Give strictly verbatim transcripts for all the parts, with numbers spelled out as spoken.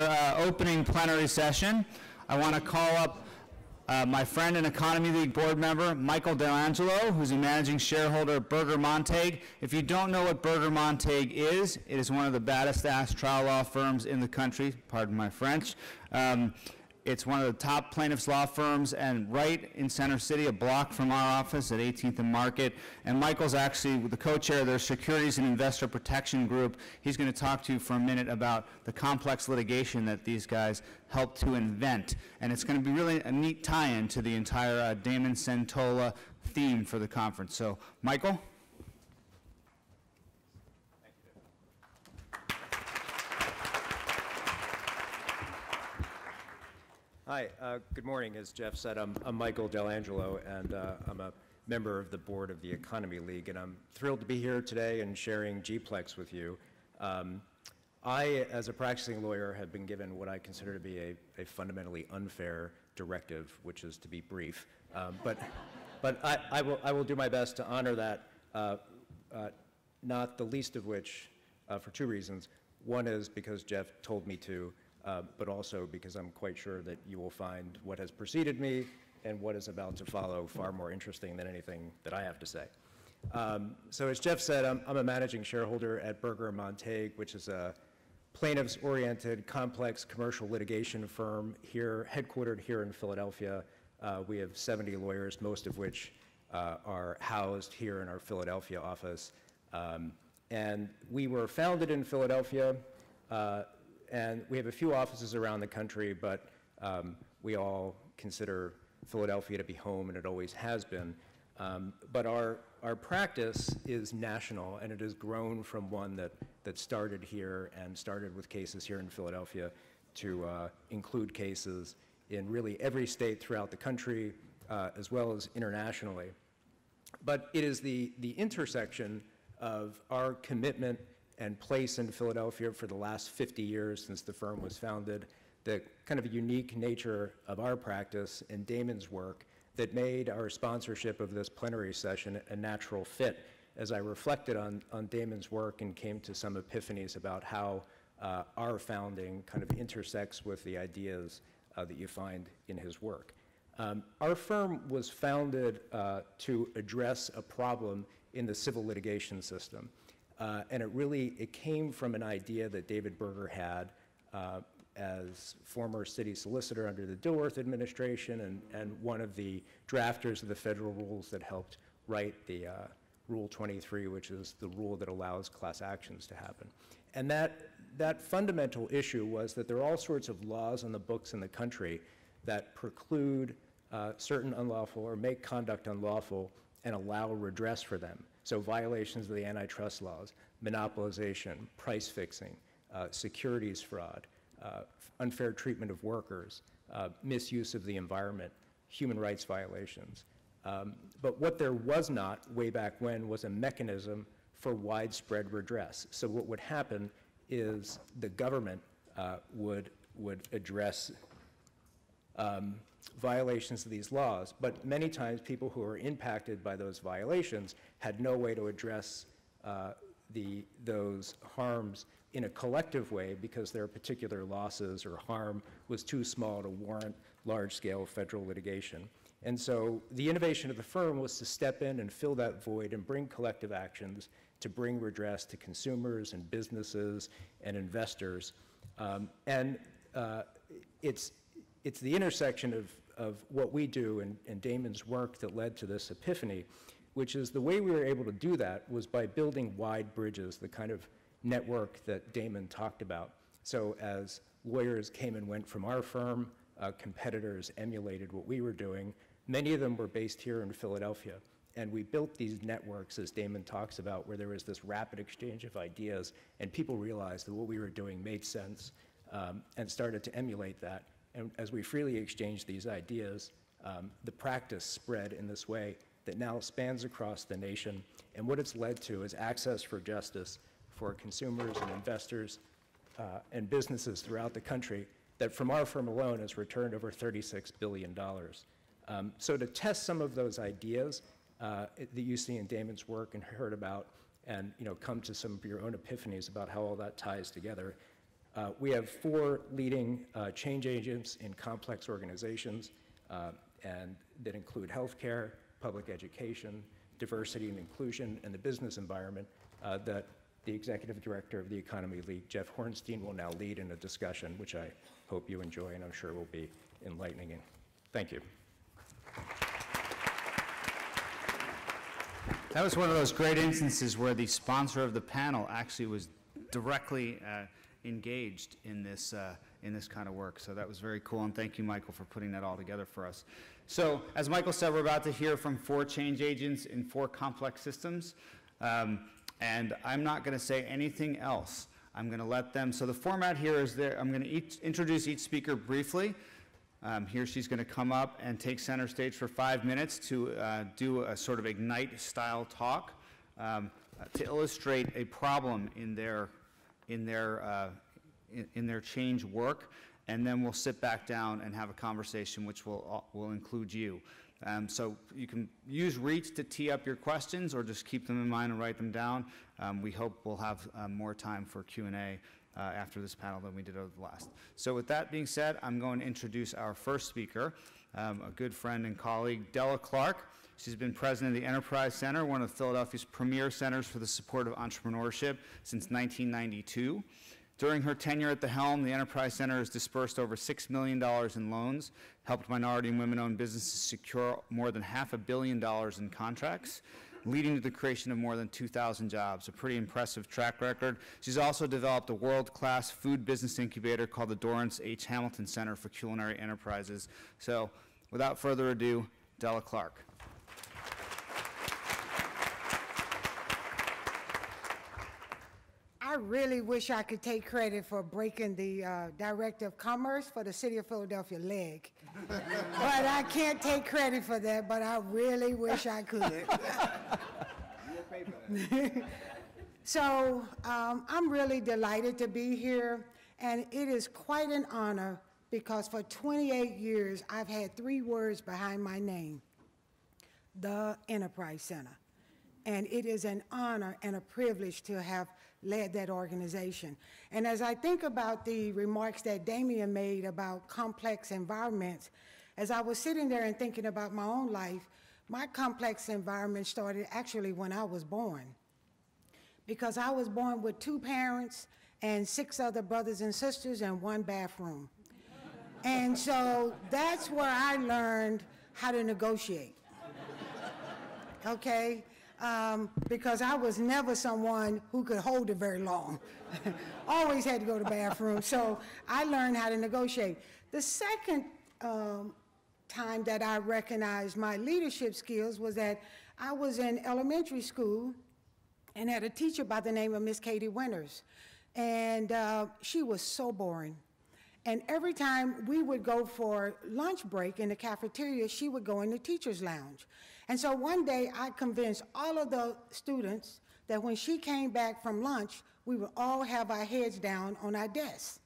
Uh, opening plenary session. I want to call up uh, my friend and Economy League board member, Michael D'Angelo, who's a managing shareholder at Berger Montague. If you don't know what Berger Montague is, it is one of the baddest-ass trial law firms in the country, pardon my French. Um, it's one of the top plaintiffs' law firms and right in Center City, a block from our office at eighteenth and Market. And Michael's actually the co-chair of their Securities and Investor Protection Group. He's going to talk to you for a minute about the complex litigation that these guys helped to invent. And it's going to be really a neat tie-in to the entire uh, Damon Centola theme for the conference. So, Michael? Hi, uh, good morning. As Jeff said, I'm, I'm Michael D'Angelo, and uh, I'm a member of the board of the Economy League, and I'm thrilled to be here today and sharing G PLEX with you. Um, I, as a practicing lawyer, have been given what I consider to be a, a fundamentally unfair directive, which is to be brief. Um, but but I, I, will, I will do my best to honor that, uh, uh, not the least of which uh, for two reasons. One is because Jeff told me to. Uh, but also because I'm quite sure that you will find what has preceded me and what is about to follow far more interesting than anything that I have to say. Um, so as Jeff said, I'm, I'm a managing shareholder at Berger Montague, which is a plaintiffs-oriented, complex commercial litigation firm here, headquartered here in Philadelphia. Uh, we have seventy lawyers, most of which uh, are housed here in our Philadelphia office. Um, and we were founded in Philadelphia. Uh, And we have a few offices around the country, but um, we all consider Philadelphia to be home, and it always has been. Um, but our, our practice is national, and it has grown from one that, that started here and started with cases here in Philadelphia to uh, include cases in really every state throughout the country, uh, as well as internationally. But it is the, the intersection of our commitment and place in Philadelphia for the last fifty years since the firm was founded, the kind of unique nature of our practice and Damon's work that made our sponsorship of this plenary session a natural fit. As I reflected on, on Damon's work and came to some epiphanies about how uh, our founding kind of intersects with the ideas uh, that you find in his work. Um, our firm was founded uh, to address a problem in the civil litigation system. Uh, and it really, it came from an idea that David Berger had uh, as former city solicitor under the Dilworth administration and, and one of the drafters of the federal rules that helped write the uh, Rule twenty-three, which is the rule that allows class actions to happen. And that, that fundamental issue was that there are all sorts of laws on the books in the country that preclude uh, certain unlawful or make conduct unlawful and allow redress for them. So violations of the antitrust laws, monopolization, price fixing, uh, securities fraud, uh, unfair treatment of workers, uh, misuse of the environment, human rights violations. Um, but what there was not way back when was a mechanism for widespread redress. So what would happen is the government uh, would, would address um, violations of these laws, but many times people who are impacted by those violations had no way to address uh, the, those harms in a collective way because their particular losses or harm was too small to warrant large-scale federal litigation. And so the innovation of the firm was to step in and fill that void and bring collective actions to bring redress to consumers and businesses and investors. Um, and uh, it's, It's the intersection of, of what we do and, and Damon's work that led to this epiphany, which is the way we were able to do that was by building wide bridges, the kind of network that Damon talked about. So as lawyers came and went from our firm, uh, competitors emulated what we were doing. Many of them were based here in Philadelphia. And we built these networks, as Damon talks about, where there was this rapid exchange of ideas, and people realized that what we were doing made sense um, and started to emulate that. And as we freely exchange these ideas, um, the practice spread in this way that now spans across the nation. And what it's led to is access for justice for consumers and investors uh, and businesses throughout the country that from our firm alone has returned over thirty-six billion dollars. Um, so to test some of those ideas uh, that you see in Damon's work and heard about and you know, come to some of your own epiphanies about how all that ties together, Uh, we have four leading uh, change agents in complex organizations, uh, and that include healthcare, public education, diversity and inclusion, and the business environment uh, that the executive director of the Economy League, Jeff Hornstein, will now lead in a discussion, which I hope you enjoy and I'm sure will be enlightening. Thank you. That was one of those great instances where the sponsor of the panel actually was directly uh, engaged in this, uh, in this kind of work. So that was very cool, and thank you, Michael, for putting that all together for us. So as Michael said, we're about to hear from four change agents in four complex systems. Um, and I'm not going to say anything else. I'm going to let them, so the format here is there, I'm going to introduce each speaker briefly. Um, here she's going to come up and take center stage for five minutes to uh, do a sort of Ignite style talk um, to illustrate a problem in their, in their, uh, in, in their change work. And then we'll sit back down and have a conversation which will, uh, will include you. Um, so you can use Reach to tee up your questions, or just keep them in mind and write them down. Um, we hope we'll have uh, more time for Q and A uh, after this panel than we did over the last. So with that being said, I'm going to introduce our first speaker, um, a good friend and colleague, Della Clark. She's been president of the Enterprise Center, one of Philadelphia's premier centers for the support of entrepreneurship, since nineteen ninety-two. During her tenure at the helm, the Enterprise Center has dispersed over six million dollars in loans, helped minority and women-owned businesses secure more than half a billion dollars in contracts, leading to the creation of more than two thousand jobs, a pretty impressive track record. She's also developed a world-class food business incubator called the Dorrance H. Hamilton Center for Culinary Enterprises. So without further ado, Della Clark. I really wish I could take credit for breaking the uh, Director of Commerce for the City of Philadelphia leg, but I can't take credit for that, but I really wish I could. So um, I'm really delighted to be here, and it is quite an honor, because for twenty-eight years I've had three words behind my name: the Enterprise Center. And it is an honor and a privilege to have led that organization. And as I think about the remarks that Damien made about complex environments, as I was sitting there and thinking about my own life, my complex environment started actually when I was born. Because I was born with two parents and six other brothers and sisters and one bathroom. And so that's where I learned how to negotiate, okay? Um, because I was never someone who could hold it very long. Always had to go to the bathroom, so I learned how to negotiate. The second um, time that I recognized my leadership skills was that I was in elementary school and had a teacher by the name of Miss Katie Winters, and uh, she was so boring. And every time we would go for lunch break in the cafeteria, she would go in the teacher's lounge. And so one day I convinced all of the students that when she came back from lunch, we would all have our heads down on our desks.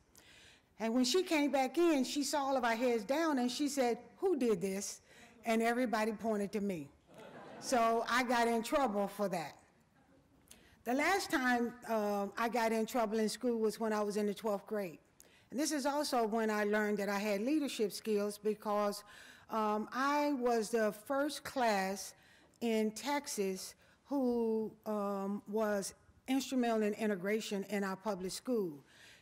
And when she came back in, she saw all of our heads down and she said, "Who did this?" And everybody pointed to me. So I got in trouble for that. The last time um, I got in trouble in school was when I was in the twelfth grade. And this is also when I learned that I had leadership skills, because Um, I was the first class in Texas who um, was instrumental in integration in our public school.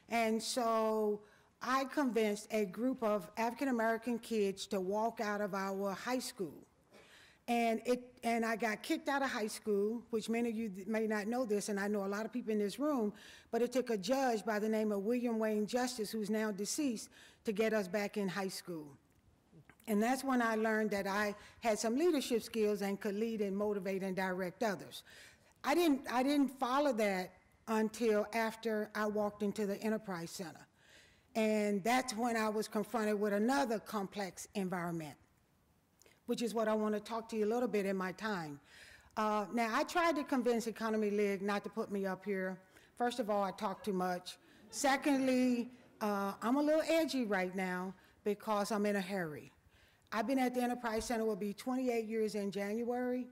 And so I convinced a group of African-American kids to walk out of our high school. And, it, and I got kicked out of high school, which many of you may not know this, and I know a lot of people in this room, but it took a judge by the name of William Wayne Justice, who's now deceased, to get us back in high school. And that's when I learned that I had some leadership skills and could lead and motivate and direct others. I didn't, I didn't follow that until after I walked into the Enterprise Center. And that's when I was confronted with another complex environment, which is what I want to talk to you a little bit in my time. Uh, now, I tried to convince Economy League not to put me up here. First of all, I talk too much. Secondly, uh, I'm a little edgy right now because I'm in a hurry. I've been at the Enterprise Center, will be twenty-eight years in January,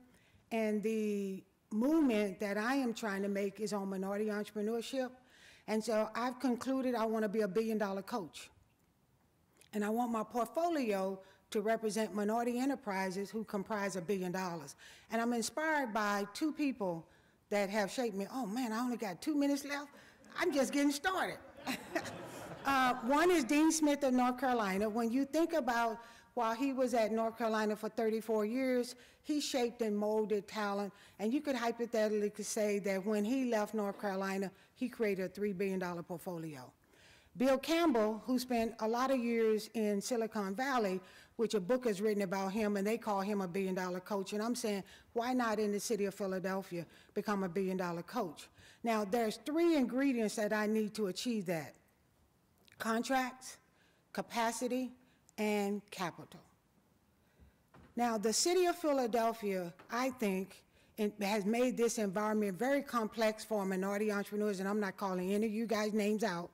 and the movement that I am trying to make is on minority entrepreneurship. And so I've concluded I want to be a billion-dollar coach. And I want my portfolio to represent minority enterprises who comprise a billion dollars. And I'm inspired by two people that have shaped me. Oh, man, I only got two minutes left. I'm just getting started. uh, one is Dean Smith of North Carolina. When you think about while he was at North Carolina for thirty-four years, he shaped and molded talent. And you could hypothetically say that when he left North Carolina, he created a three billion dollar portfolio. Bill Campbell, who spent a lot of years in Silicon Valley, which a book is written about him, and they call him a billion-dollar coach. And I'm saying, why not in the city of Philadelphia become a billion-dollar coach? Now, there's three ingredients that I need to achieve that: contracts, capacity, and capital. Now, the city of Philadelphia, I think, and has made this environment very complex for minority entrepreneurs, and I'm not calling any of you guys names out,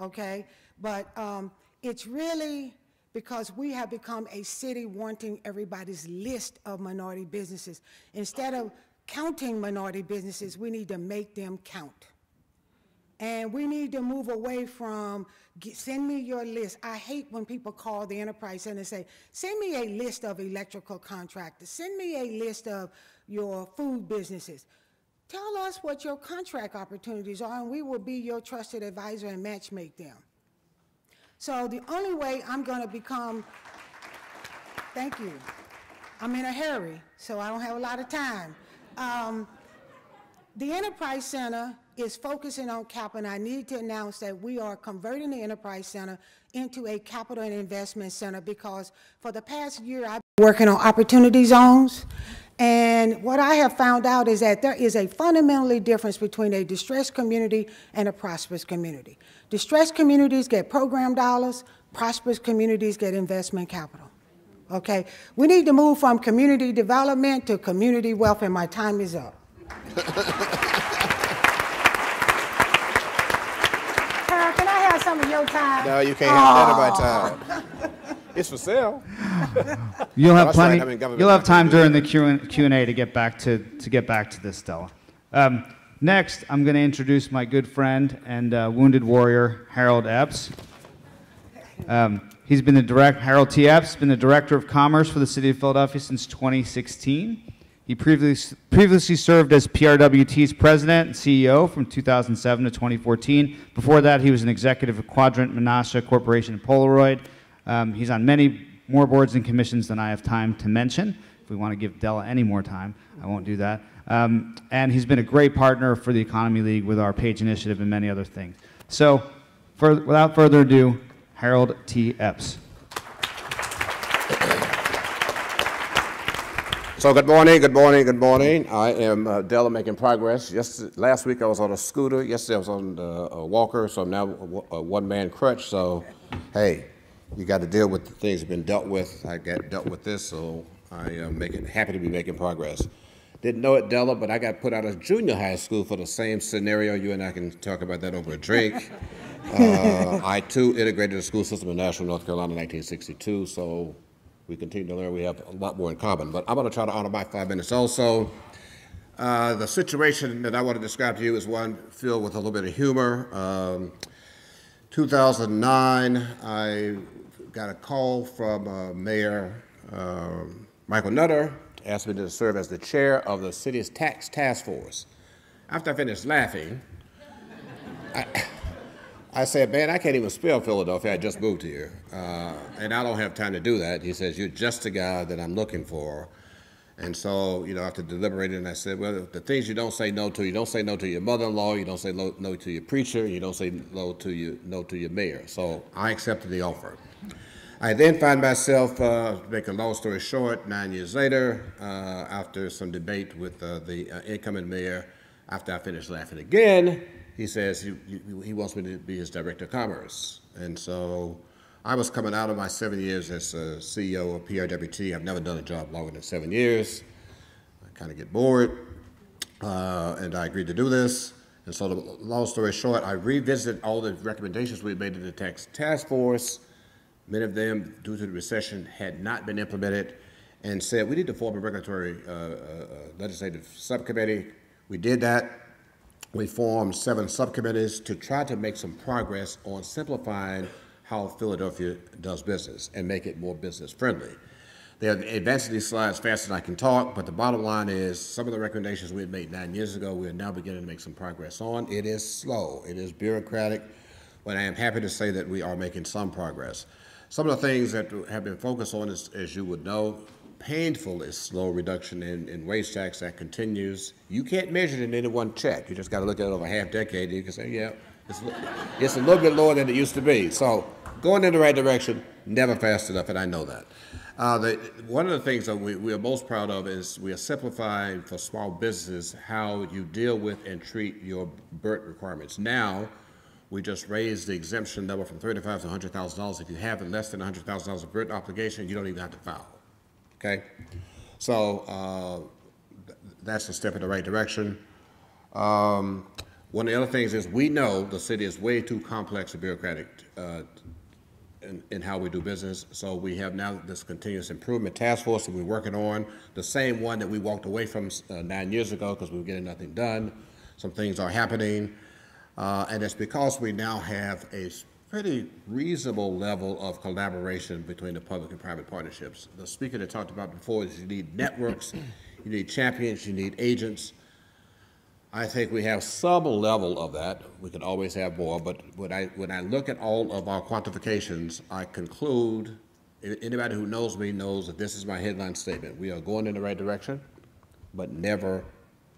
okay? But um, it's really because we have become a city wanting everybody's list of minority businesses. Instead of counting minority businesses, we need to make them count. And we need to move away from, get, send me your list. I hate when people call the Enterprise Center and say, send me a list of electrical contractors. Send me a list of your food businesses. Tell us what your contract opportunities are, and we will be your trusted advisor and matchmake them. So the only way I'm going to become, thank you. I'm in a hurry, so I don't have a lot of time. Um, the Enterprise Center is focusing on capital, and I need to announce that we are converting the Enterprise Center into a capital and investment center, because for the past year I've been working on opportunity zones, and what I have found out is that there is a fundamentally difference between a distressed community and a prosperous community. Distressed communities get program dollars, prosperous communities get investment capital. Okay, we need to move from community development to community wealth, and my time is up. Some of your time. No, you can't have that of my time. It's for sale. You'll have plenty. Right, I mean, you'll have time during the Q and Q and A to get back to to get back to this, Della. Um, next, I'm going to introduce my good friend and uh, wounded warrior Harold Epps. Um, he's been the direct Harold T. Epps, been the director of commerce for the city of Philadelphia since twenty sixteen. He previously previously served as P R W T's president and C E O from two thousand seven to twenty fourteen. Before that, he was an executive of Quadrant, Menasha Corporation, and Polaroid. Um, he's on many more boards and commissions than I have time to mention. If we want to give Della any more time, I won't do that. Um, and he's been a great partner for the Economy League with our PAGE initiative and many other things. So, for, without further ado, Harold T. Epps. So good morning, good morning, good morning. I am uh, Della, making progress. Just last week I was on a scooter. Yesterday I was on uh, a walker, so I'm now a, a one-man crutch. So, hey, you got to deal with the things that have been dealt with. I got dealt with this, so I am making, happy to be making progress. Didn't know it, Della, but I got put out of junior high school for the same scenario. You and I can talk about that over a drink. uh, I, too, integrated the school system in Nashville, North Carolina in nineteen sixty-two, so we continue to learn. We have a lot more in common, but I'm going to try to honor my five minutes also. Uh, the situation that I want to describe to you is one filled with a little bit of humor. Um, two thousand nine, I got a call from uh, Mayor uh, Michael Nutter, asked me to serve as the chair of the city's tax task force. After I finished laughing, I, I said, man, I can't even spell Philadelphia. I just moved here, uh, and I don't have time to do that. He says, you're just the guy that I'm looking for. And so, you know, after deliberating, I said, well, the things you don't say no to, you don't say no to your mother-in-law, you don't say no, no to your preacher, you don't say no to your, no to your mayor. So I accepted the offer. I then find myself, uh, to make a long story short, nine years later, uh, after some debate with uh, the uh, incoming mayor, after I finished laughing again, he says he, he wants me to be his director of commerce. And so I was coming out of my seven years as a C E O of P R W T. I've never done a job longer than seven years. I kind of get bored, uh, and I agreed to do this. And so, the long story short, I revisited all the recommendations we made to the tax task force. Many of them, due to the recession, had not been implemented, and said we need to form a regulatory uh, uh, legislative subcommittee. We did that. we formed seven subcommittees to try to make some progress on simplifying how Philadelphia does business and make it more business friendly. They have advanced these slides faster than I can talk, but the bottom line is some of the recommendations we had made nine years ago, we are now beginning to make some progress on. It is slow, it is bureaucratic, but I am happy to say that we are making some progress. Some of the things that have been focused on is, as you would know, painful is slow reduction in, in wage tax that continues. You can't measure it in any one check. You just got to look at it over a half decade and you can say, yeah, it's, it's a little bit lower than it used to be. So going in the right direction, never fast enough, and I know that. Uh, the, one of the things that we, we are most proud of is we are simplifying for small businesses how you deal with and treat your BERT requirements. Now, we just raised the exemption level from thirty-five thousand dollars to one hundred thousand dollars. If you have less than one hundred thousand dollars of BERT obligation, you don't even have to file, okay? So uh, th that's a step in the right direction. Um, one of the other things is we know the city is way too complex and bureaucratic uh, In, in how we do business, so we have now this continuous improvement task force that we're working on, the same one that we walked away from uh, nine years ago because we were getting nothing done. Some things are happening, uh, and it's because we now have a pretty reasonable level of collaboration between the public and private partnerships. The speaker that talked about before is you need networks, you need champions, you need agents. I think we have some level of that. We can always have more, but when I, when I look at all of our quantifications, I conclude, anybody who knows me knows that this is my headline statement. We are going in the right direction, but never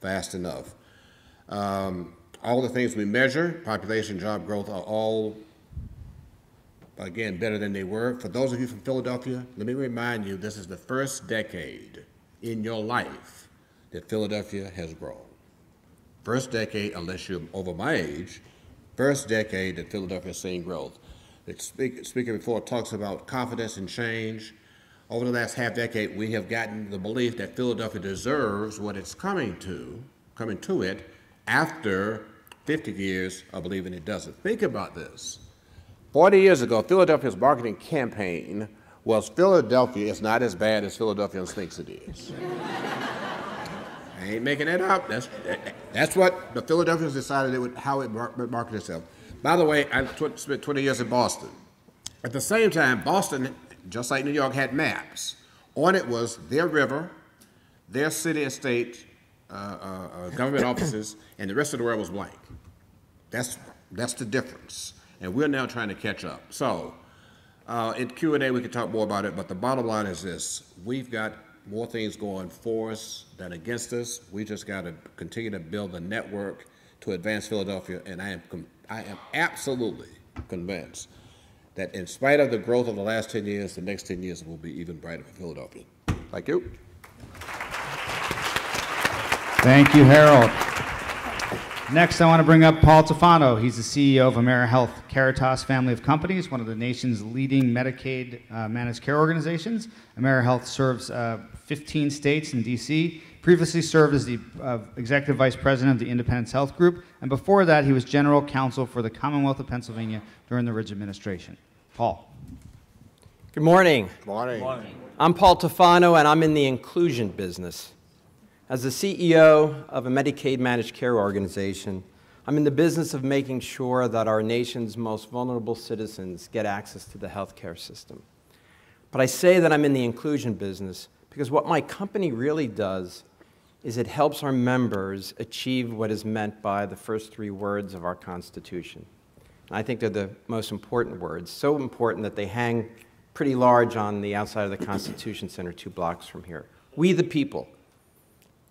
fast enough. Um, all the things we measure, population, job growth, are all, again, better than they were. For those of you from Philadelphia, let me remind you, this is the first decade in your life that Philadelphia has grown. First decade, unless you're over my age, first decade that Philadelphia has seen growth. The speaker before talks about confidence and change. Over the last half decade, we have gotten the belief that Philadelphia deserves what it's coming to, coming to it after fifty years of believing it doesn't. Think about this. forty years ago, Philadelphia's marketing campaign was Philadelphia is not as bad as Philadelphia thinks it is. I ain't making that up. That's, that's what the Philadelphians decided it would, how it marketed itself. By the way, I spent twenty years in Boston. At the same time, Boston, just like New York, had maps. On it was their river, their city and state uh, uh, government offices, and the rest of the world was blank. That's, that's the difference. And we're now trying to catch up. So uh, in Q and A, we can talk more about it, but the bottom line is this. We've got more things going for us than against us. We just got to continue to build a network to advance Philadelphia, and I am, com I am absolutely convinced that in spite of the growth of the last ten years, the next ten years will be even brighter for Philadelphia. Thank you. Thank you, Harold. Next, I want to bring up Paul Tufano. He's the C E O of AmeriHealth Caritas family of companies, one of the nation's leading Medicaid uh, managed care organizations. AmeriHealth serves uh, fifteen states and D C, previously served as the uh, executive vice president of the Independence Health Group, and before that, he was general counsel for the Commonwealth of Pennsylvania during the Ridge administration. Paul. Good morning. Good morning. Good morning. I'm Paul Tufano, and I'm in the inclusion business. As the C E O of a Medicaid managed care organization, I'm in the business of making sure that our nation's most vulnerable citizens get access to the healthcare system. But I say that I'm in the inclusion business because what my company really does is it helps our members achieve what is meant by the first three words of our Constitution. And I think they're the most important words, so important that they hang pretty large on the outside of the Constitution Center two blocks from here. We the people.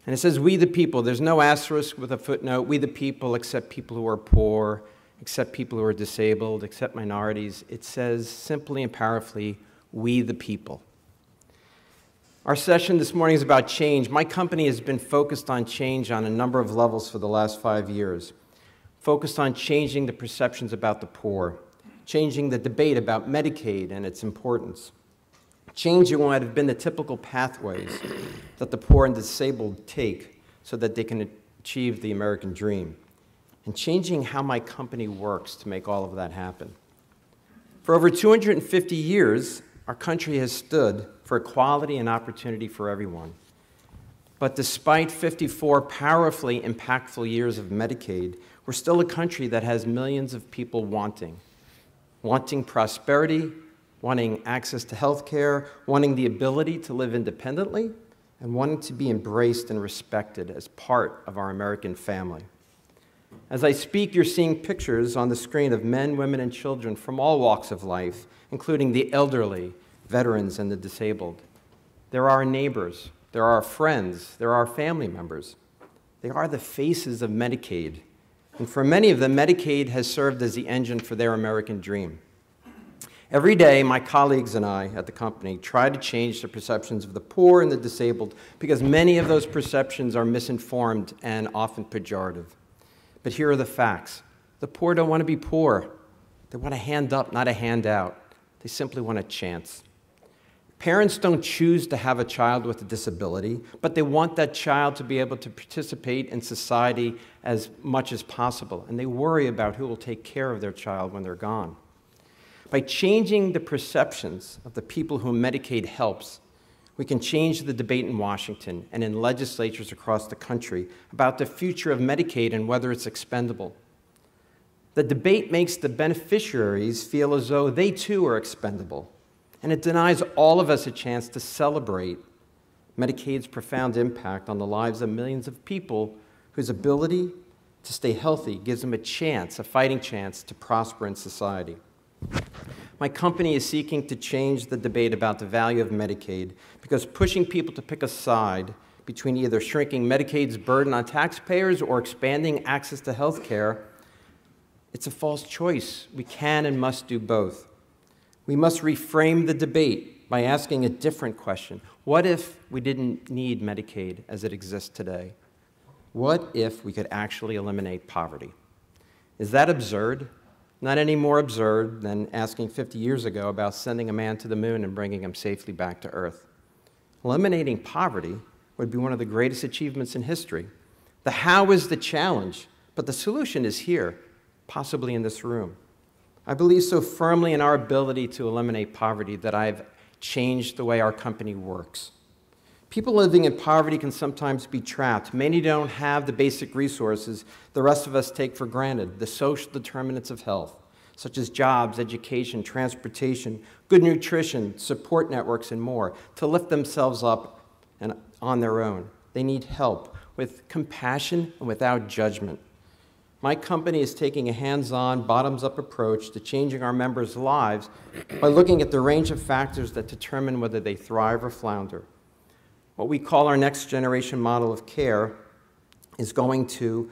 And it says, we the people. There's no asterisk with a footnote. We the people, except people who are poor, except people who are disabled, except minorities. It says, simply and powerfully, we the people. Our session this morning is about change. My company has been focused on change on a number of levels for the last five years. Focused on changing the perceptions about the poor, changing the debate about Medicaid and its importance, changing what have been the typical pathways that the poor and disabled take so that they can achieve the American dream, and changing how my company works to make all of that happen. For over two hundred fifty years, our country has stood for equality and opportunity for everyone. But despite fifty-four powerfully impactful years of Medicaid, we're still a country that has millions of people wanting. Wanting prosperity, wanting access to health care, wanting the ability to live independently, and wanting to be embraced and respected as part of our American family. As I speak, you're seeing pictures on the screen of men, women, and children from all walks of life, including the elderly, veterans, and the disabled. They're our neighbors. They're our friends. They're our family members. They are the faces of Medicaid. And for many of them, Medicaid has served as the engine for their American dream. Every day, my colleagues and I at the company try to change the perceptions of the poor and the disabled because many of those perceptions are misinformed and often pejorative. But here are the facts. The poor don't want to be poor. They want a hand up, not a handout. They simply want a chance. Parents don't choose to have a child with a disability, but they want that child to be able to participate in society as much as possible, and they worry about who will take care of their child when they're gone. By changing the perceptions of the people whom Medicaid helps, we can change the debate in Washington and in legislatures across the country about the future of Medicaid and whether it's expendable. The debate makes the beneficiaries feel as though they too are expendable. And it denies all of us a chance to celebrate Medicaid's profound impact on the lives of millions of people whose ability to stay healthy gives them a chance, a fighting chance, to prosper in society. My company is seeking to change the debate about the value of Medicaid because pushing people to pick a side between either shrinking Medicaid's burden on taxpayers or expanding access to health care, it's a false choice. We can and must do both. We must reframe the debate by asking a different question. What if we didn't need Medicaid as it exists today? What if we could actually eliminate poverty? Is that absurd? Not any more absurd than asking fifty years ago about sending a man to the moon and bringing him safely back to Earth. Eliminating poverty would be one of the greatest achievements in history. The how is the challenge, but the solution is here, possibly in this room. I believe so firmly in our ability to eliminate poverty that I've changed the way our company works. People living in poverty can sometimes be trapped. Many don't have the basic resources the rest of us take for granted, the social determinants of health, such as jobs, education, transportation, good nutrition, support networks, and more, to lift themselves up and on their own. They need help with compassion and without judgment. My company is taking a hands-on, bottoms-up approach to changing our members' lives by looking at the range of factors that determine whether they thrive or flounder. What we call our next-generation model of care is going to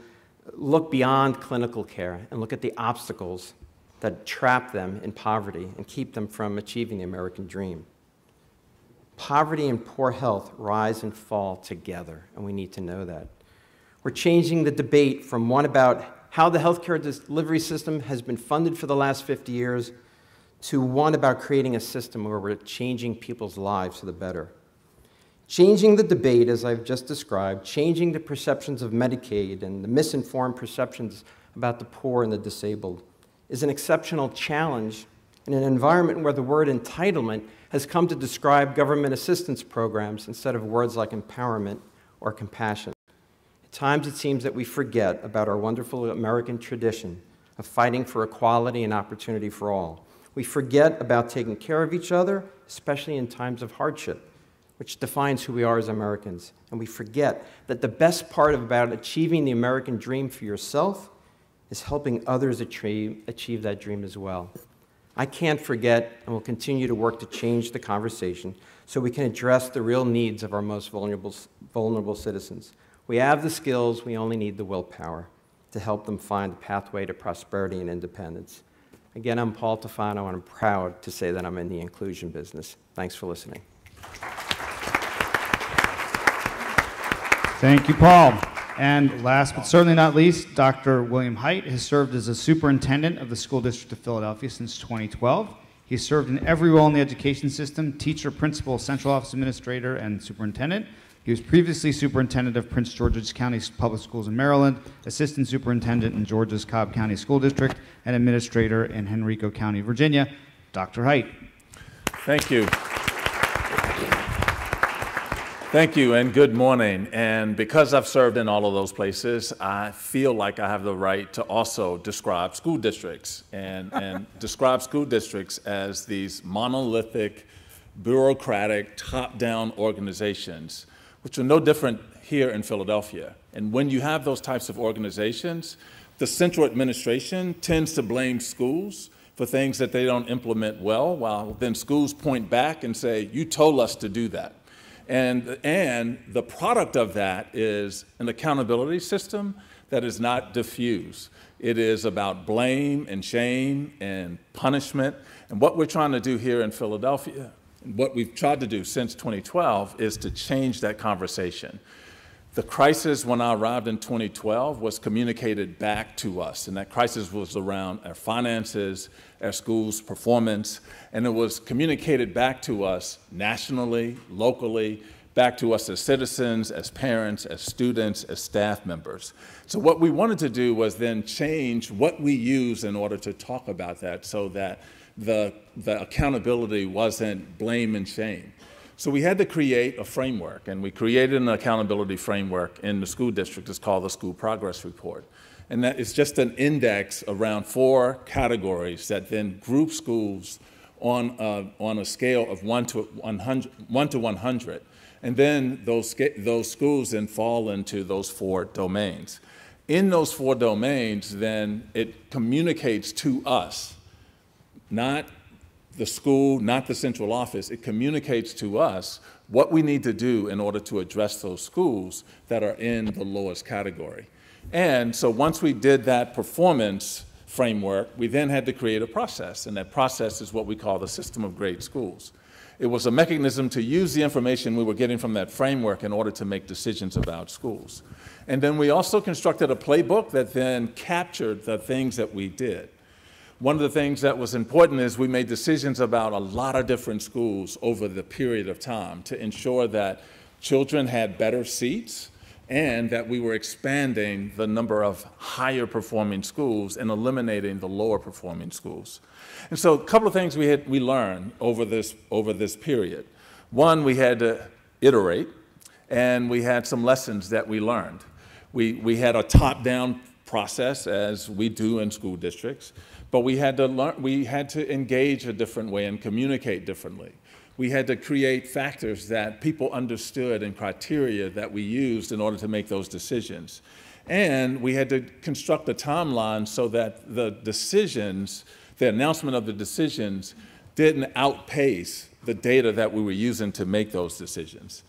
look beyond clinical care and look at the obstacles that trap them in poverty and keep them from achieving the American dream. Poverty and poor health rise and fall together, and we need to know that. We're changing the debate from one about how the healthcare delivery system has been funded for the last fifty years to one about creating a system where we're changing people's lives for the better. Changing the debate, as I've just described, changing the perceptions of Medicaid and the misinformed perceptions about the poor and the disabled is an exceptional challenge in an environment where the word entitlement has come to describe government assistance programs instead of words like empowerment or compassion. At times it seems that we forget about our wonderful American tradition of fighting for equality and opportunity for all. We forget about taking care of each other, especially in times of hardship, which defines who we are as Americans. And we forget that the best part about achieving the American dream for yourself is helping others achieve, achieve that dream as well. I can't forget and will continue to work to change the conversation so we can address the real needs of our most vulnerable, vulnerable citizens. We have the skills, we only need the willpower to help them find the pathway to prosperity and independence. Again, I'm Paul Tufano, and I'm proud to say that I'm in the inclusion business. Thanks for listening. Thank you, Paul. And last but certainly not least, Doctor William Hite has served as a superintendent of the School District of Philadelphia since twenty twelve. He served in every role in the education system: teacher, principal, central office administrator, and superintendent. He was previously superintendent of Prince George's County Public Schools in Maryland, assistant superintendent in George's Cobb County School District, and administrator in Henrico County, Virginia. Doctor Hite. Thank you. Thank you and good morning. And because I've served in all of those places, I feel like I have the right to also describe school districts and, and describe school districts as these monolithic, bureaucratic, top-down organizations, which are no different here in Philadelphia. And when you have those types of organizations, the central administration tends to blame schools for things that they don't implement well, while then schools point back and say, you told us to do that. And, and the product of that is an accountability system that is not diffused. It is about blame and shame and punishment. And what we're trying to do here in Philadelphia, what we've tried to do since twenty twelve, is to change that conversation. The crisis when I arrived in twenty twelve was communicated back to us, and that crisis was around our finances, our schools' performance, and it was communicated back to us nationally, locally, back to us as citizens, as parents, as students, as staff members. So what we wanted to do was then change what we use in order to talk about that so that the, the accountability wasn't blame and shame. So we had to create a framework, and we created an accountability framework in the school district. It's called the School Progress Report. And that is just an index around four categories that then group schools on a, on a scale of one to one hundred. And then those, those schools then fall into those four domains. In those four domains, then it communicates to us, not the school, not the central office, it communicates to us what we need to do in order to address those schools that are in the lowest category. And so once we did that performance framework, we then had to create a process, and that process is what we call the system of grade schools. It was a mechanism to use the information we were getting from that framework in order to make decisions about schools. And then we also constructed a playbook that then captured the things that we did. One of the things that was important is we made decisions about a lot of different schools over the period of time to ensure that children had better seats and that we were expanding the number of higher performing schools and eliminating the lower performing schools. And so a couple of things we, had, we learned over this, over this period. One, we had to iterate, and we had some lessons that we learned. We, we had a top-down process, as we do in school districts. But we had to learn, we had to engage a different way and communicate differently. We had to create factors that people understood and criteria that we used in order to make those decisions. And we had to construct a timeline so that the decisions, the announcement of the decisions, didn't outpace the data that we were using to make those decisions.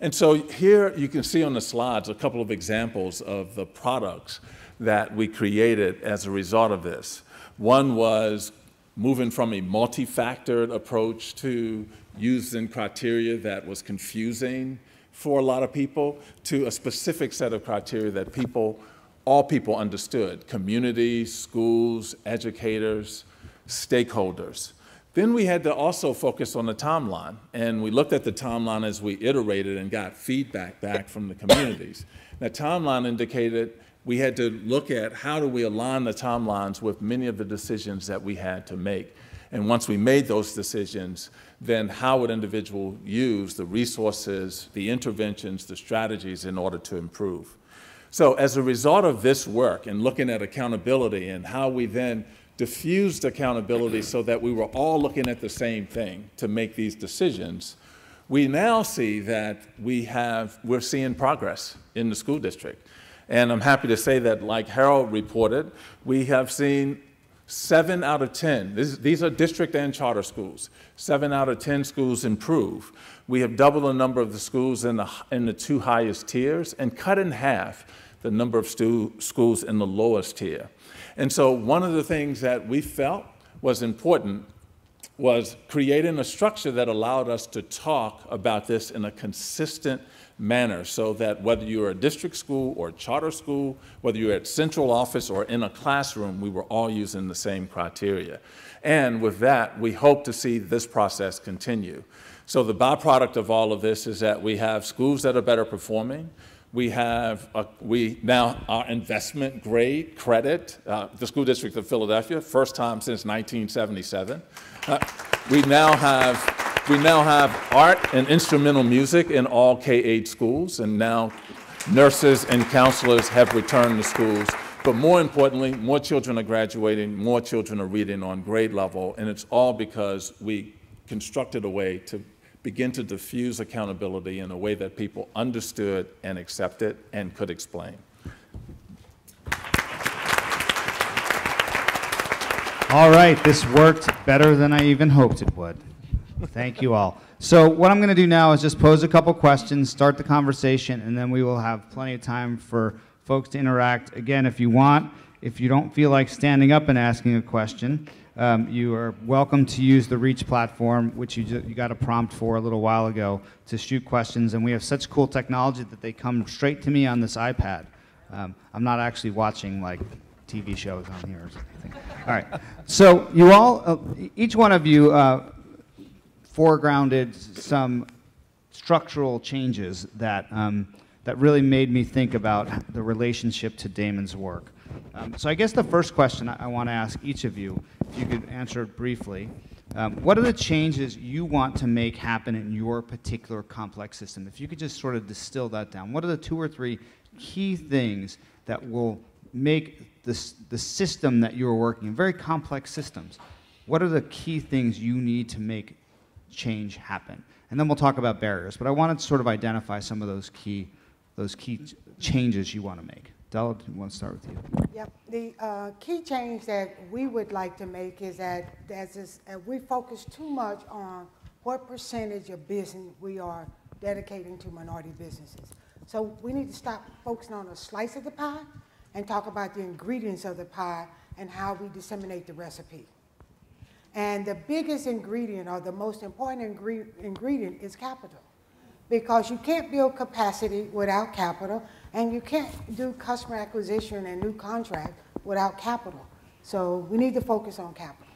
And so here you can see on the slides a couple of examples of the products that we created as a result of this. One was moving from a multi-factored approach to using criteria that was confusing for a lot of people to a specific set of criteria that people, all people understood: communities, schools, educators, stakeholders. Then we had to also focus on the timeline, and we looked at the timeline as we iterated and got feedback back from the communities. That timeline indicated we had to look at how do we align the timelines with many of the decisions that we had to make. And once we made those decisions, then how would individuals use the resources, the interventions, the strategies in order to improve? So as a result of this work and looking at accountability and how we then diffused accountability so that we were all looking at the same thing to make these decisions, we now see that we have, we're seeing progress in the school district. And I'm happy to say that, like Harold reported, we have seen seven out of ten, this, these are district and charter schools, seven out of ten schools improve. We have doubled the number of the schools in the, in the two highest tiers and cut in half the number of stu- schools in the lowest tier. And so one of the things that we felt was important was creating a structure that allowed us to talk about this in a consistent manner so that whether you're a district school or a charter school, whether you're at central office or in a classroom, we were all using the same criteria. And with that, we hope to see this process continue. So the byproduct of all of this is that we have schools that are better performing. We have, a, we now, our investment grade credit, uh, the School District of Philadelphia, first time since nineteen seventy-seven. Uh, we now have We now have art and instrumental music in all K eight schools, and now nurses and counselors have returned to schools. But more importantly, more children are graduating, more children are reading on grade level, and it's all because we constructed a way to begin to diffuse accountability in a way that people understood and accepted and could explain. All right, this worked better than I even hoped it would. Thank you all. So what I'm going to do now is just pose a couple questions, start the conversation, and then we will have plenty of time for folks to interact. Again, if you want, if you don't feel like standing up and asking a question, um, you are welcome to use the Reach platform, which you, you got a prompt for a little while ago, to shoot questions. And we have such cool technology that they come straight to me on this iPad. Um, I'm not actually watching, like, T V shows on here or something. All right. So you all, uh, each one of you, uh, foregrounded some structural changes that, um, that really made me think about the relationship to Damon's work. Um, so I guess the first question I, I want to ask each of you, if you could answer it briefly, um, what are the changes you want to make happen in your particular complex system? If you could just sort of distill that down, what are the two or three key things that will make this, the system that you're working in, very complex systems, what are the key things you need to make change happen? And then we'll talk about barriers, but I want to sort of identify some of those key, those key ch changes you want to make. Della, I want to start with you. Yep. The uh, key change that we would like to make is that as this, uh, we focus too much on what percentage of business we are dedicating to minority businesses. So we need to stop focusing on a slice of the pie and talk about the ingredients of the pie and how we disseminate the recipe. And the biggest ingredient, or the most important ingre ingredient, is capital. Because you can't build capacity without capital, and you can't do customer acquisition and new contract without capital. So we need to focus on capital.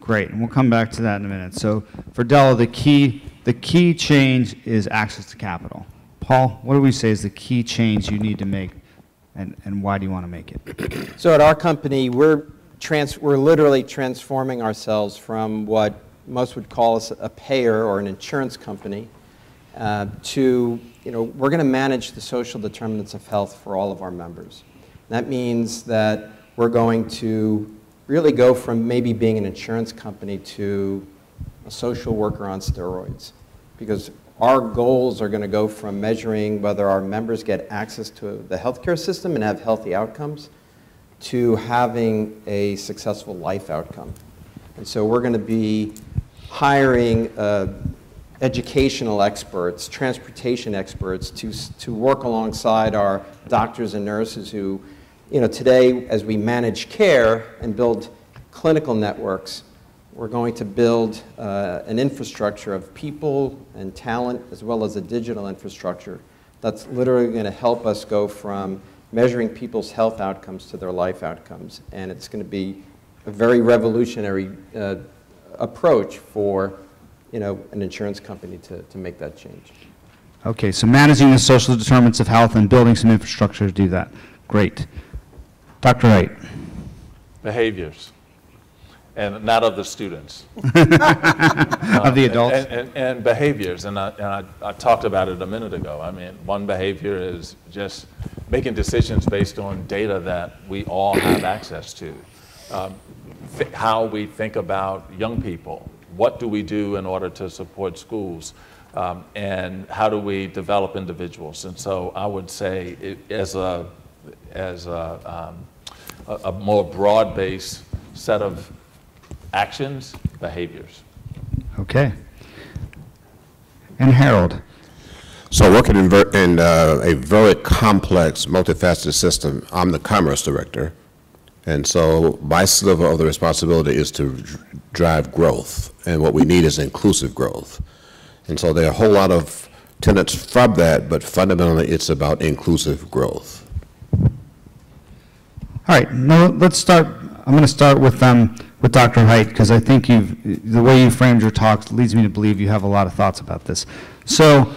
Great, and we'll come back to that in a minute. So for Della, the key, the key change is access to capital. Paul, what do we say is the key change you need to make, and, and why do you want to make it? So at our company, we're Trans we're literally transforming ourselves from what most would call us a payer or an insurance company uh, to, you know, we're going to manage the social determinants of health for all of our members. And that means that we're going to really go from maybe being an insurance company to a social worker on steroids, because our goals are going to go from measuring whether our members get access to the healthcare system and have healthy outcomes to having a successful life outcome. And so we're going to be hiring uh, educational experts, transportation experts to, to work alongside our doctors and nurses who, you know, today as we manage care and build clinical networks, we're going to build uh, an infrastructure of people and talent as well as a digital infrastructure that's literally going to help us go from measuring people's health outcomes to their life outcomes. And it's going to be a very revolutionary uh, approach for, you know, an insurance company to, to make that change. Okay, so managing the social determinants of health and building some infrastructure to do that. Great. Doctor Hite. Behaviors, and not of the students. uh, of the adults. And, and, and behaviors, and, I, and I, I talked about it a minute ago. I mean, one behavior is just making decisions based on data that we all have access to. Um, how we think about young people, what do we do in order to support schools, um, and how do we develop individuals? And so I would say it, as a, as a, um, a, a more broad-based set of actions, behaviors. Okay. And Harold. So working in, in uh, a very complex, multifaceted system, I'm the commerce director, and so my sliver of the responsibility is to dr drive growth, and what we need is inclusive growth. And so there are a whole lot of tenets from that, but fundamentally it's about inclusive growth. All right, now let's start, I'm gonna start with, um, with Doctor Hite, because I think you've, the way you framed your talk leads me to believe you have a lot of thoughts about this. So.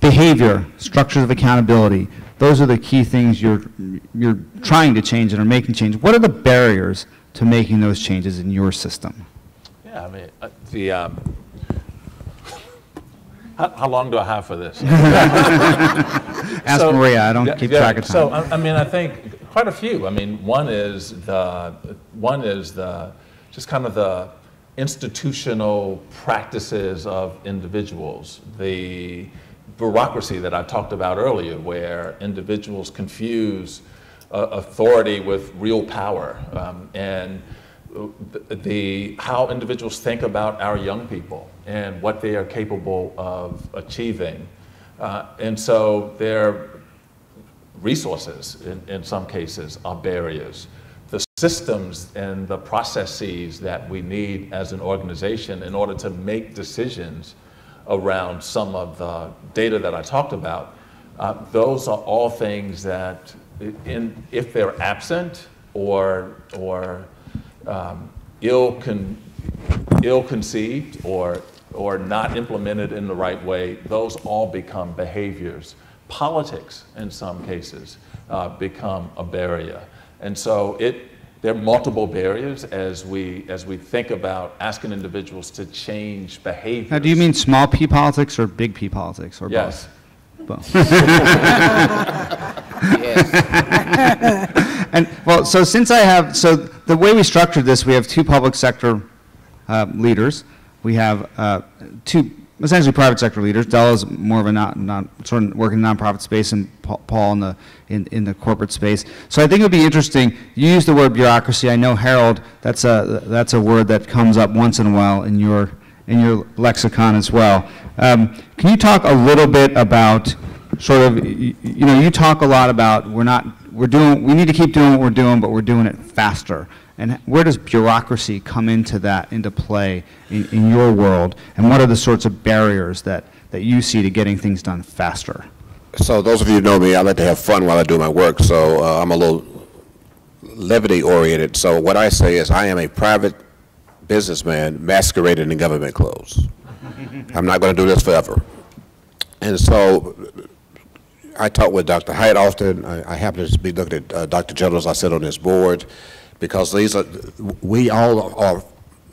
Behavior, structures of accountability, those are the key things you're, you're trying to change and are making change. What are the barriers to making those changes in your system? Yeah, I mean, the, um, How, how long do I have for this? Ask so, Maria, I don't yeah, keep yeah, track of time. So, I, I mean, I think quite a few. I mean, one is the, one is the, just kind of the institutional practices of individuals. The bureaucracy that I talked about earlier, where individuals confuse uh, authority with real power, um, and the, the how individuals think about our young people and what they are capable of achieving. Uh, and so their resources, in, in some cases, are barriers. The systems and the processes that we need as an organization in order to make decisions around some of the data that I talked about, uh, those are all things that, in, if they're absent or, or um, ill con, ill-conceived or, or not implemented in the right way, those all become behaviors. Politics, in some cases, uh, become a barrier. And so it, there are multiple barriers as we, as we think about asking individuals to change behaviors. Now, do you mean small p politics or big p politics or yes. both? Both. Yes. And, well, so since I have, so the way we structured this, we have two public sector uh, leaders. We have uh, two essentially private sector leaders. Della's more of a not, non, sort of working in the nonprofit space, and Paul in the in, in the corporate space. So I think it would be interesting. You use the word bureaucracy. I know, Harold, that's a that's a word that comes up once in a while in your in your lexicon as well. Um, can you talk a little bit about sort of you, you know you talk a lot about we're not we're doing we need to keep doing what we're doing, but we're doing it faster. And where does bureaucracy come into that, into play in, in your world? And what are the sorts of barriers that, that you see to getting things done faster? So those of you who know me, I like to have fun while I do my work. So uh, I'm a little levity oriented. So what I say is I am a private businessman masquerading in government clothes. I'm not going to do this forever. And so I talk with Doctor Hite often. I, I happen to be looking at uh, Doctor Generals. I sit on this board. Because these are, we all are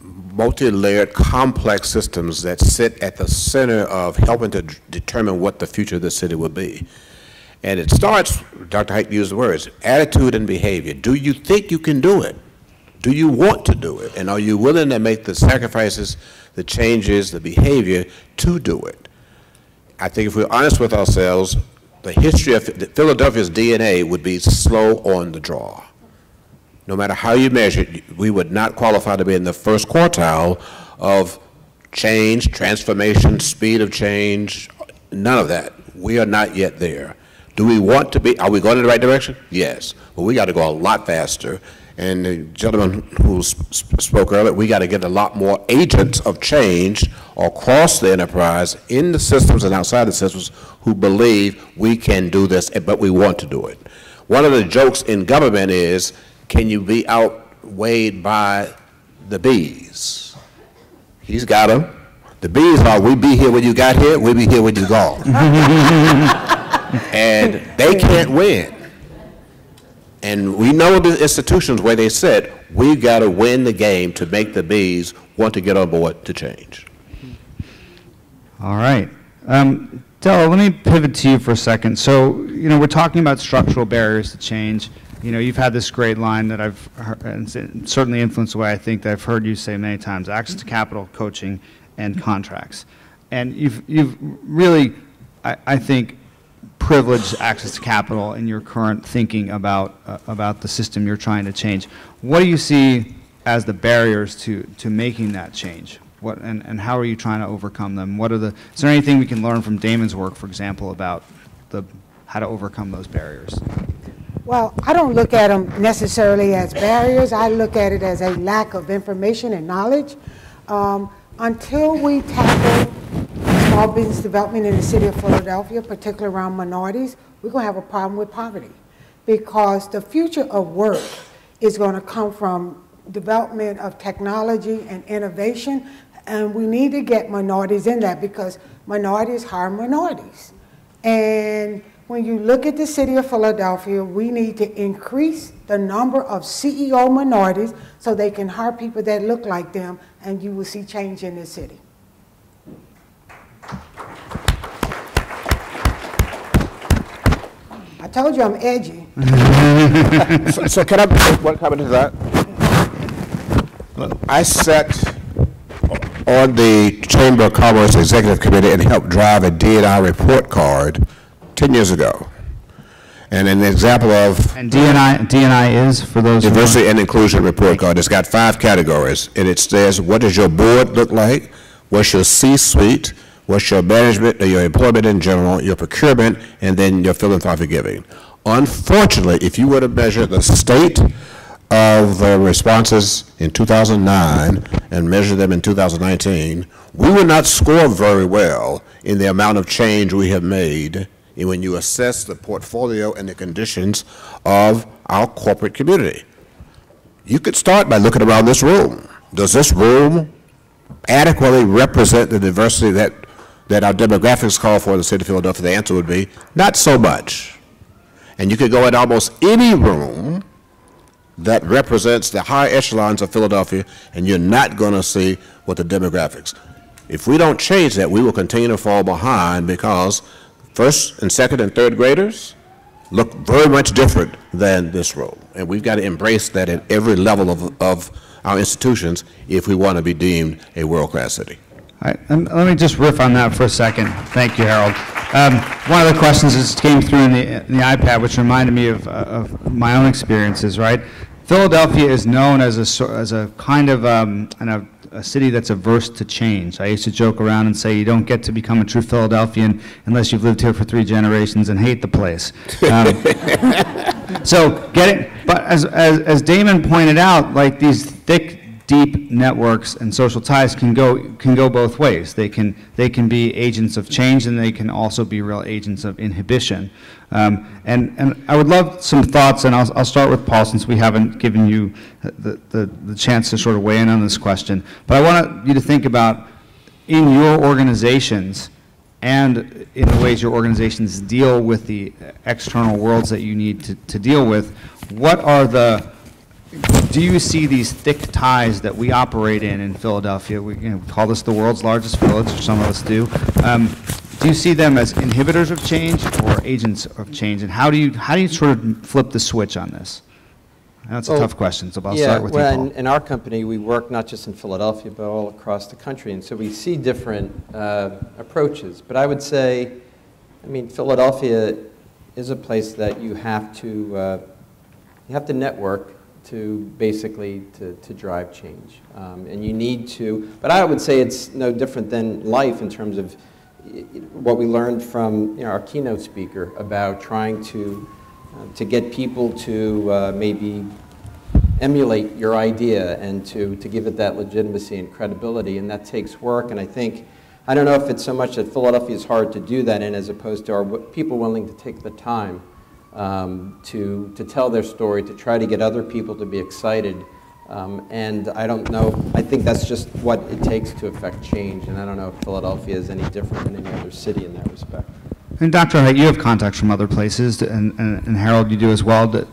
multi-layered, complex systems that sit at the center of helping to determine what the future of the city will be. And it starts, Doctor Hite used the words, attitude and behavior. Do you think you can do it? Do you want to do it? And are you willing to make the sacrifices, the changes, the behavior to do it? I think if we're honest with ourselves, the history of Philadelphia's D N A would be slow on the draw. No matter how you measure it, we would not qualify to be in the first quartile of change, transformation, speed of change, none of that. We are not yet there. Do we want to be, are we going in the right direction? Yes, but we got to go a lot faster. And the gentleman who sp spoke earlier, we got to get a lot more agents of change across the enterprise, in the systems and outside the systems, who believe we can do this, but we want to do it. One of the jokes in government is, can you be outweighed by the bees? He's got them. The bees are, we be here when you got here, we be here when you gone. And they can't win. And we know the institutions where they said, we've got to win the game to make the bees want to get on board to change. All right. Um, Della, let me pivot to you for a second. So, you know, we're talking about structural barriers to change. You know, you've had this great line that I've heard, and certainly influenced the way I think that I've heard you say many times: access to capital, coaching, and contracts. And you've you've really, I, I think, privileged access to capital in your current thinking about uh, about the system you're trying to change. What do you see as the barriers to to making that change? What and and how are you trying to overcome them? What are the? Is there anything we can learn from Damon's work, for example, about the how to overcome those barriers? Well, I don't look at them necessarily as barriers. I look at it as a lack of information and knowledge. Um, until we tackle small business development in the city of Philadelphia, particularly around minorities, we're going to have a problem with poverty, because the future of work is going to come from development of technology and innovation, and we need to get minorities in that, because minorities hire minorities. And when you look at the city of Philadelphia, we need to increase the number of C E O minorities so they can hire people that look like them, and you will see change in the city. told you I'm edgy. so, so can I make one comment to that? I sat on the Chamber of Commerce Executive Committee and helped drive a D and I report card ten years ago. And an example of... And D and I, D and I is, for those... Diversity and Inclusion Report Card. It's got five categories, and it says, what does your board look like? What's your C-suite? What's your management or your employment in general, your procurement, and then your philanthropic giving? Unfortunately, if you were to measure the state of the responses in two thousand nine and measure them in two thousand nineteen, we would not score very well in the amount of change we have made when you assess the portfolio and the conditions of our corporate community. You could start by looking around this room. Does this room adequately represent the diversity that, that our demographics call for in the city of Philadelphia? The answer would be, not so much. And you could go in almost any room that represents the high echelons of Philadelphia, and you're not going to see what the demographics. If we don't change that, we will continue to fall behind because first and second and third graders look very much different than this role. And we've got to embrace that at every level of, of our institutions if we want to be deemed a world-class city. All right, and let me just riff on that for a second. Thank you, Harold. Um, one of the questions that came through in the, in the iPad, which reminded me of, uh, of my own experiences, right? Philadelphia is known as a, as a kind of, um, and a, a city that's averse to change. I used to joke around and say you don't get to become a true Philadelphian unless you've lived here for three generations and hate the place. Um, so get it, but as, as, as Damon pointed out, like these thick, deep networks and social ties can go can go both ways. They can they can be agents of change, and they can also be real agents of inhibition. Um, and and I would love some thoughts, and I'll I'll start with Paul since we haven't given you the the, the chance to sort of weigh in on this question. But I want you to think about in your organizations and in the ways your organizations deal with the external worlds that you need to, to deal with. What are the Do you see these thick ties that we operate in in Philadelphia? We you know, call this the world's largest village, or some of us do. Um, do you see them as inhibitors of change or agents of change? And how do you how do you sort of flip the switch on this? That's well, a tough question, so I'll yeah, start with well, you, Paul. In, in our company, we work not just in Philadelphia, but all across the country. And so we see different uh, approaches. But I would say, I mean, Philadelphia is a place that you have to, uh, you have to network to basically to, to drive change. Um, and you need to, but I would say it's no different than life in terms of what we learned from you know, our keynote speaker about trying to, uh, to get people to uh, maybe emulate your idea and to, to give it that legitimacy and credibility, and that takes work. And I think, I don't know if it's so much that Philadelphia is hard to do that in as opposed to are people willing to take the time Um, to, to tell their story, to try to get other people to be excited. Um, and I don't know, I think that's just what it takes to affect change, and I don't know if Philadelphia is any different than any other city in that respect. And Doctor Hite, you have contacts from other places, and, and, and Harold, you do as well. That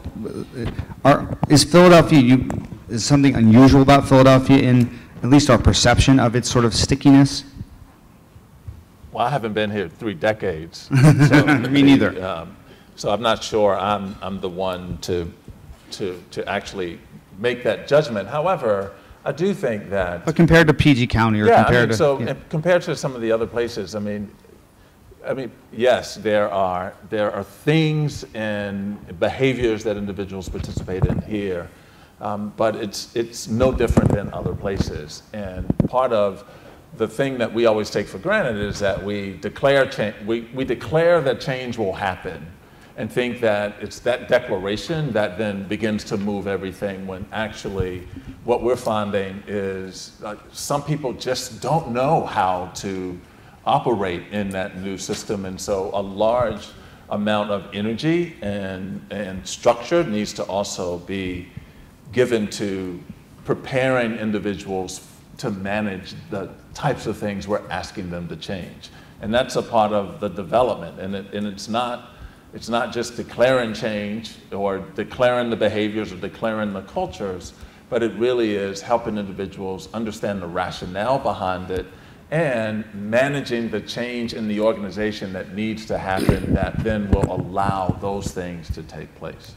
are, is Philadelphia, you, is something unusual about Philadelphia in at least our perception of its sort of stickiness? Well, I haven't been here three decades. So me neither. The, um, So I'm not sure I'm, I'm the one to, to, to actually make that judgment. However, I do think that... But compared to P G County or yeah, compared I mean, to... So, yeah, so compared to some of the other places, I mean, I mean, yes, there are, there are things and behaviors that individuals participate in here, um, but it's, it's no different than other places. And part of the thing that we always take for granted is that we declare, cha we, we declare that change will happen, and think that it's that declaration that then begins to move everything, when actually what we're finding is uh, some people just don't know how to operate in that new system. And so a large amount of energy and, and structure needs to also be given to preparing individuals to manage the types of things we're asking them to change. And that's a part of the development, and, it, and it's not It's not just declaring change or declaring the behaviors or declaring the cultures, but it really is helping individuals understand the rationale behind it and managing the change in the organization that needs to happen that then will allow those things to take place.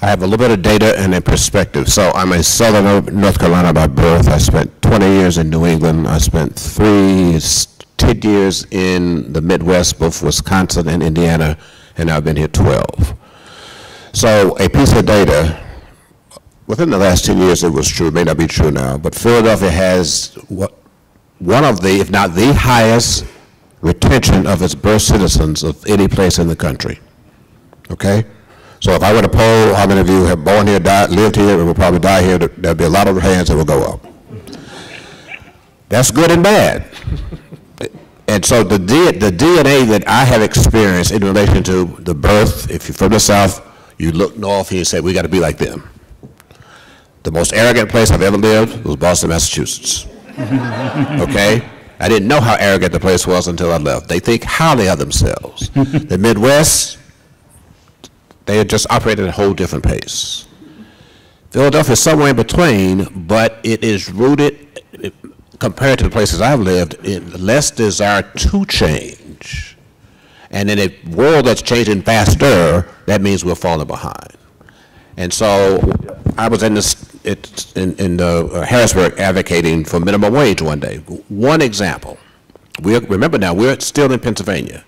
I have a little bit of data and a perspective. So I'm a Southern North Carolina by birth. I spent twenty years in New England. I spent three, ten years in the Midwest, both Wisconsin and Indiana, and I've been here twelve. So a piece of data, within the last ten years it was true, it may not be true now, but Philadelphia has what, one of the, if not the highest retention of its birth citizens of any place in the country, okay? So if I were to poll how many of you have born here, died, lived here, and will probably die here, there'll be a lot of hands that will go up. That's good and bad. And so the, D, the D N A that I have experienced in relation to the birth, if you're from the South, you look north and you say, we gotta be like them. The most arrogant place I've ever lived was Boston, Massachusetts, okay? I didn't know how arrogant the place was until I left. They think highly of themselves. The Midwest, they had just operated at a whole different pace. Philadelphia is somewhere in between, but it is rooted, it, compared to the places I've lived, in less desire to change. And in a world that's changing faster, that means we're falling behind. And so I was in, this, it, in, in uh, Harrisburg advocating for minimum wage one day. One example, we're, remember now, we're still in Pennsylvania.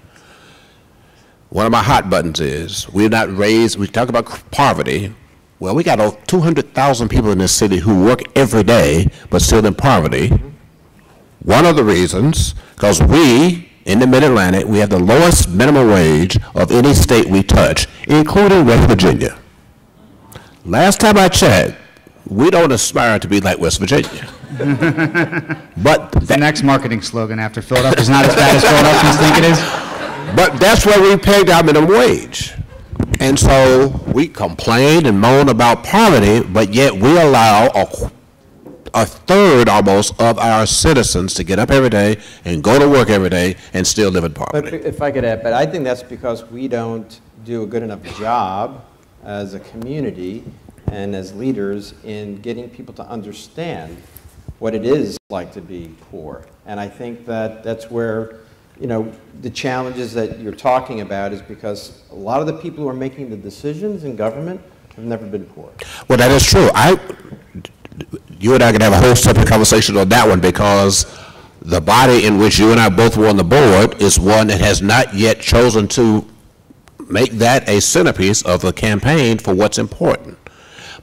One of my hot buttons is we've not raised, we talk about poverty. Well, we got over two hundred thousand people in this city who work every day, but still in poverty. One of the reasons, because we, in the Mid-Atlantic, we have the lowest minimum wage of any state we touch, including West Virginia. Last time I checked, we don't aspire to be like West Virginia. But that, the next marketing slogan after Philadelphia is not as bad as Philadelphians think it is. But that's where we paid our minimum wage. And so we complain and moan about poverty, but yet we allow a, a third almost of our citizens to get up every day and go to work every day and still live in poverty. But if I could add, but I think that's because we don't do a good enough job as a community and as leaders in getting people to understand what it is like to be poor. And I think that that's where, you know, the challenges that you're talking about is because a lot of the people who are making the decisions in government have never been poor. Well, that is true. I, you and I can have a whole separate conversation on that one because the body in which you and I both were on the board is one that has not yet chosen to make that a centerpiece of the campaign for what's important.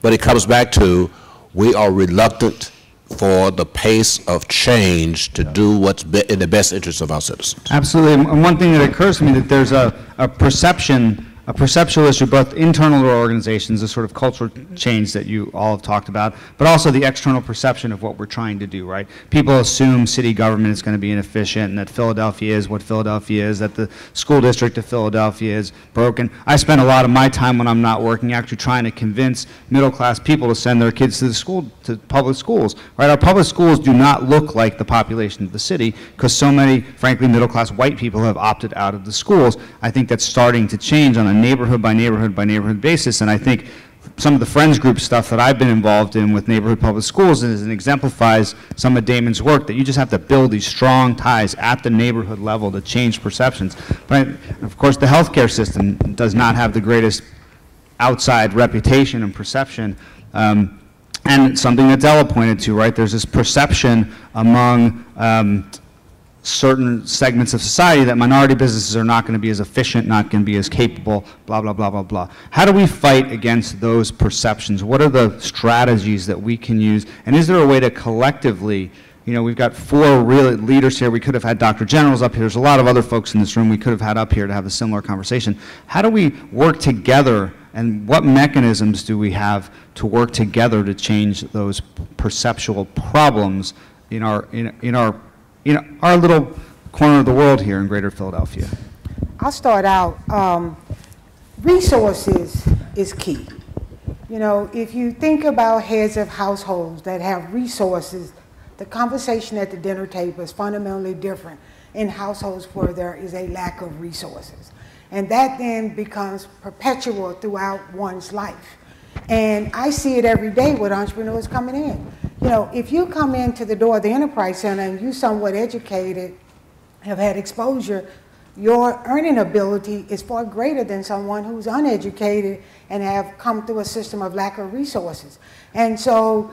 But it comes back to we are reluctant for the pace of change to do what's in the best interest of our citizens. Absolutely, and one thing that occurs to me that there's a, a perception, a perceptual issue, both internal to our organizations, the sort of cultural change that you all have talked about, but also the external perception of what we're trying to do, right? People assume city government is going to be inefficient and that Philadelphia is what Philadelphia is, that the school district of Philadelphia is broken. I spend a lot of my time when I'm not working actually trying to convince middle-class people to send their kids to the school, to public schools, right? Our public schools do not look like the population of the city because so many, frankly, middle-class white people have opted out of the schools. I think that's starting to change on a neighborhood by neighborhood by neighborhood basis, and I think some of the Friends Group stuff that I've been involved in with neighborhood public schools is and exemplifies some of Damon's work, that you just have to build these strong ties at the neighborhood level to change perceptions. But of course the healthcare system does not have the greatest outside reputation and perception, um, and something that Della pointed to, right? There's this perception among um, certain segments of society that minority businesses are not going to be as efficient, not going to be as capable, blah, blah, blah, blah, blah. How do we fight against those perceptions? What are the strategies that we can use? And is there a way to collectively, you know, we've got four real leaders here. We could have had Doctor Generals up here. There's a lot of other folks in this room we could have had up here to have a similar conversation. How do we work together, and what mechanisms do we have to work together to change those perceptual problems in our, in, in our You know, our little corner of the world here in Greater Philadelphia? I'll start out. Um, resources is key. You know, if you think about heads of households that have resources, the conversation at the dinner table is fundamentally different in households where there is a lack of resources. And that then becomes perpetual throughout one's life. And I see it every day with entrepreneurs coming in. you know, if you come into the door of the Enterprise Center and you're somewhat educated, have had exposure, your earning ability is far greater than someone who's uneducated and have come through a system of lack of resources. And so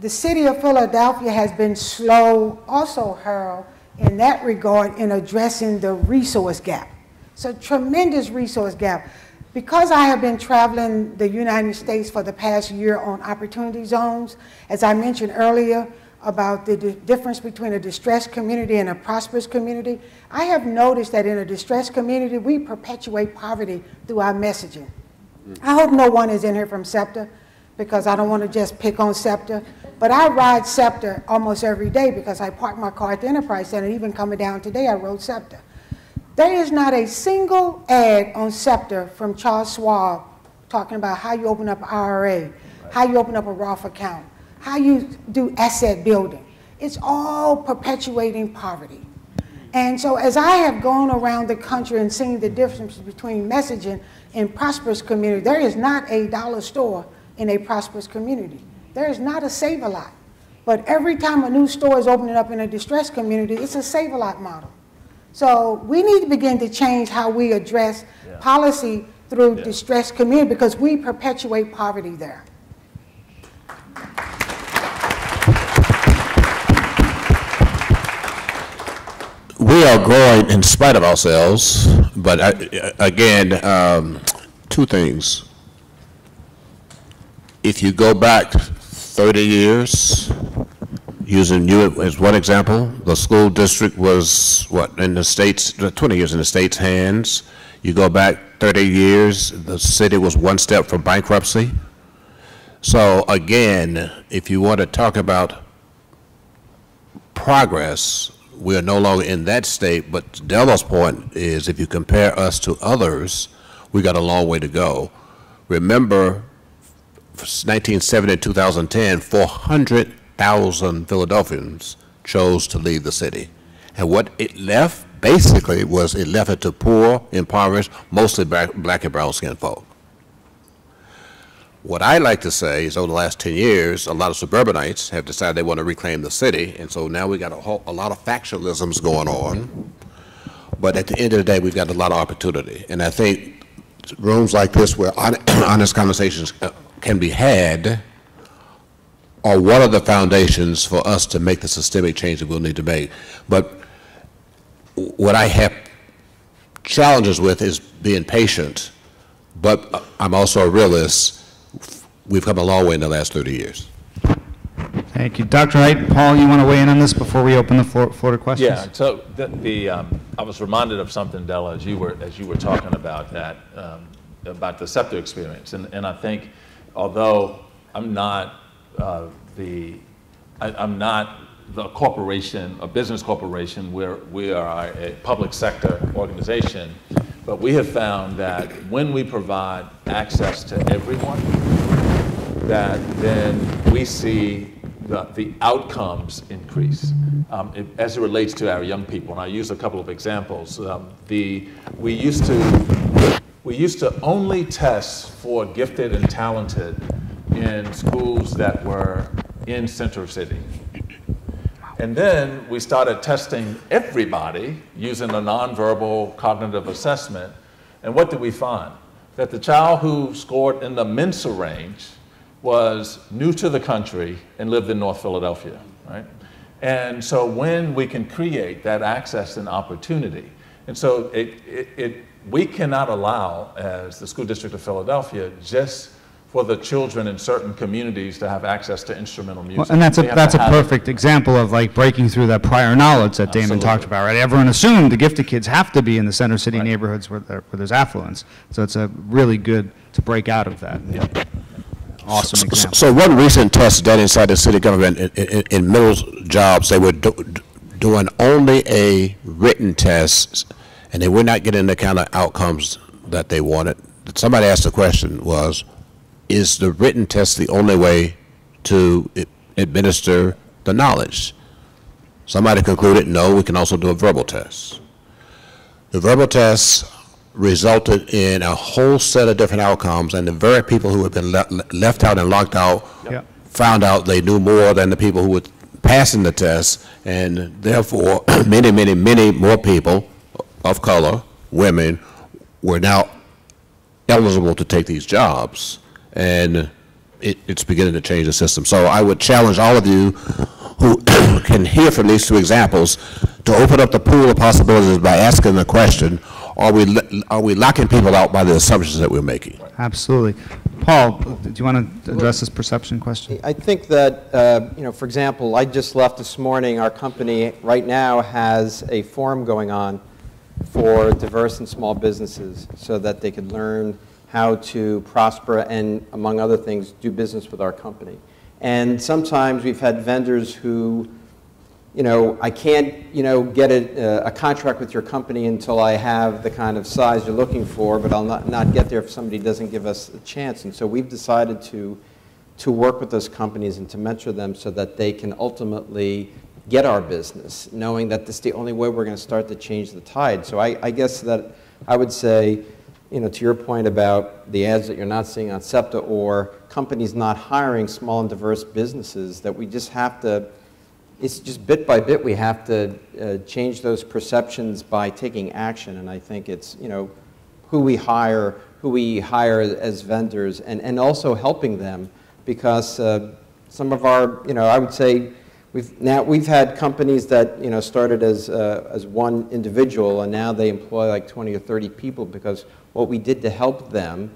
the city of Philadelphia has been slow, also, Harold, in that regard in addressing the resource gap. So tremendous resource gap. Because I have been traveling the United States for the past year on opportunity zones, as I mentioned earlier about the difference between a distressed community and a prosperous community, I have noticed that in a distressed community, we perpetuate poverty through our messaging. I hope no one is in here from SEPTA, because I don't want to just pick on SEPTA, but I ride SEPTA almost every day because I park my car at the Enterprise Center. Even coming down today, I rode SEPTA. There is not a single ad on SEPTA from Charles Schwab talking about how you open up an I R A, how you open up a Roth account, how you do asset building. It's all perpetuating poverty. And so as I have gone around the country and seen the difference between messaging in prosperous community, there is not a dollar store in a prosperous community. There is not a Save-A-Lot. But every time a new store is opening up in a distressed community, it's a Save-A-Lot model. So we need to begin to change how we address yeah. policy through yeah. distressed community, because we perpetuate poverty there. We are growing in spite of ourselves, but I, again, um, two things. If you go back thirty years, using you as one example, the school district was, what, in the state's, twenty years in the state's hands. You go back thirty years, the city was one step from bankruptcy. So again, if you want to talk about progress, we are no longer in that state, but Della's point is if you compare us to others, we got a long way to go. Remember, nineteen seventy to two thousand ten, four hundred thousand Philadelphians chose to leave the city. And what it left, basically, was it left it to poor, impoverished, mostly black, black and brown-skinned folk. What I like to say is over the last ten years, a lot of suburbanites have decided they want to reclaim the city, and so now we've got a, whole, a lot of factionalisms going on. But at the end of the day, we've got a lot of opportunity. And I think rooms like this where honest conversations can be had are one of the foundations for us to make the systemic change that we'll need to make. But what I have challenges with is being patient, but I'm also a realist. We've come a long way in the last thirty years. Thank you. Doctor Hite, Paul, you want to weigh in on this before we open the floor, floor to questions? Yeah, so the, the, um, I was reminded of something, Della, as you were, as you were talking about that, um, about the SEPTA experience. And, and I think, although I'm not uh, the, I, I'm not the corporation, a business corporation, we're, we are a public sector organization, but we have found that when we provide access to everyone, that then we see the, the outcomes increase um, it, as it relates to our young people. And I use a couple of examples. Um, the, we, used to, we used to only test for gifted and talented in schools that were in Center City. And then we started testing everybody using a nonverbal cognitive assessment. And what did we find? That the child who scored in the Mensa range was new to the country and lived in North Philadelphia, right? And so when we can create that access and opportunity, and so it, it, it, we cannot allow, as the School District of Philadelphia, just for the children in certain communities to have access to instrumental music. Well, and that's a, that's a perfect it. example of like breaking through that prior knowledge that Absolutely. Damon talked about, right? Everyone assumed the gifted kids have to be in the Center City right. neighborhoods where, there, where there's affluence. So it's a really good to break out of that. Yeah. Awesome example. So, so one recent test done inside the city government in, in, in middle jobs, they were do, doing only a written test, and they were not getting the kind of outcomes that they wanted. Somebody asked the question was, is the written test the only way to administer the knowledge? Somebody concluded, no, we can also do a verbal test. The verbal test resulted in a whole set of different outcomes, and the very people who had been le left out and locked out yep. found out they knew more than the people who were passing the test, and therefore many, many, many more people of color, women, were now eligible to take these jobs, and it, it's beginning to change the system. So I would challenge all of you who can hear from these two examples to open up the pool of possibilities by asking the question, are we, are we locking people out by the assumptions that we're making? Absolutely. Paul, do you want to address this perception question? I think that, uh, you know, for example, I just left this morning. Our company right now has a forum going on for diverse and small businesses so that they could learn how to prosper and, among other things, do business with our company. And sometimes we've had vendors who, you know, I can't, you know, get a, a contract with your company until I have the kind of size you're looking for, but I'll not, not get there if somebody doesn't give us a chance. And so we've decided to, to work with those companies and to mentor them so that they can ultimately get our business, knowing that this is the only way we're going to start to change the tide. So I, I guess that I would say, you know, to your point about the ads that you're not seeing on SEPTA or companies not hiring small and diverse businesses, that we just have to, it's just bit by bit we have to uh, change those perceptions by taking action. And I think it's, you know, who we hire, who we hire as vendors, and, and also helping them, because uh, some of our, you know, I would say, We've, now, we've had companies that, you know, started as, uh, as one individual, and now they employ like twenty or thirty people because what we did to help them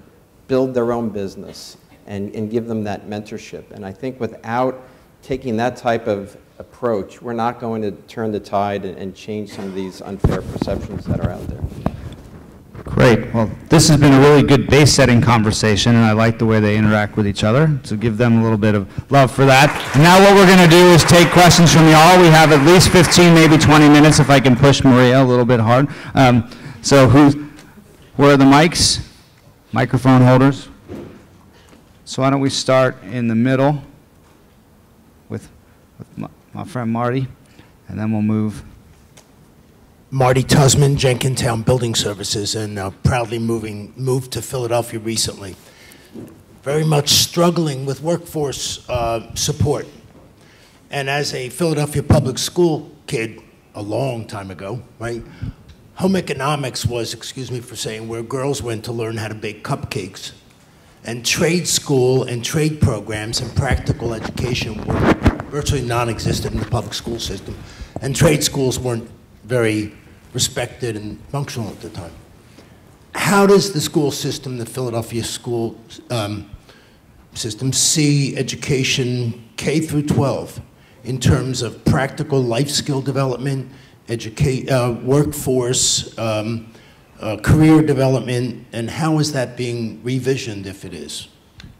build their own business and, and give them that mentorship. And I think without taking that type of approach, we're not going to turn the tide and, and change some of these unfair perceptions that are out there. Great. Well, this has been a really good base-setting conversation, and I like the way they interact with each other, so give them a little bit of love for that. And now what we're going to do is take questions from y'all. We have at least fifteen, maybe twenty minutes, if I can push Maria a little bit hard. Um, so who's, where are the mics? Microphone holders? So why don't we start in the middle with, with my, my friend Marty, and then we'll move. Marty Tusman, Jenkintown Building Services, and uh, proudly moving, moved to Philadelphia recently. Very much struggling with workforce uh, support. And as a Philadelphia public school kid a long time ago, right, home economics was, excuse me for saying, where girls went to learn how to bake cupcakes. And trade school and trade programs and practical education were virtually non-existent in the public school system. And trade schools weren't very respected and functional at the time. How does the school system, the Philadelphia school um, system, see education K through twelve in terms of practical life skill development, educate, uh, workforce, um, uh, career development, and how is that being revisioned if it is?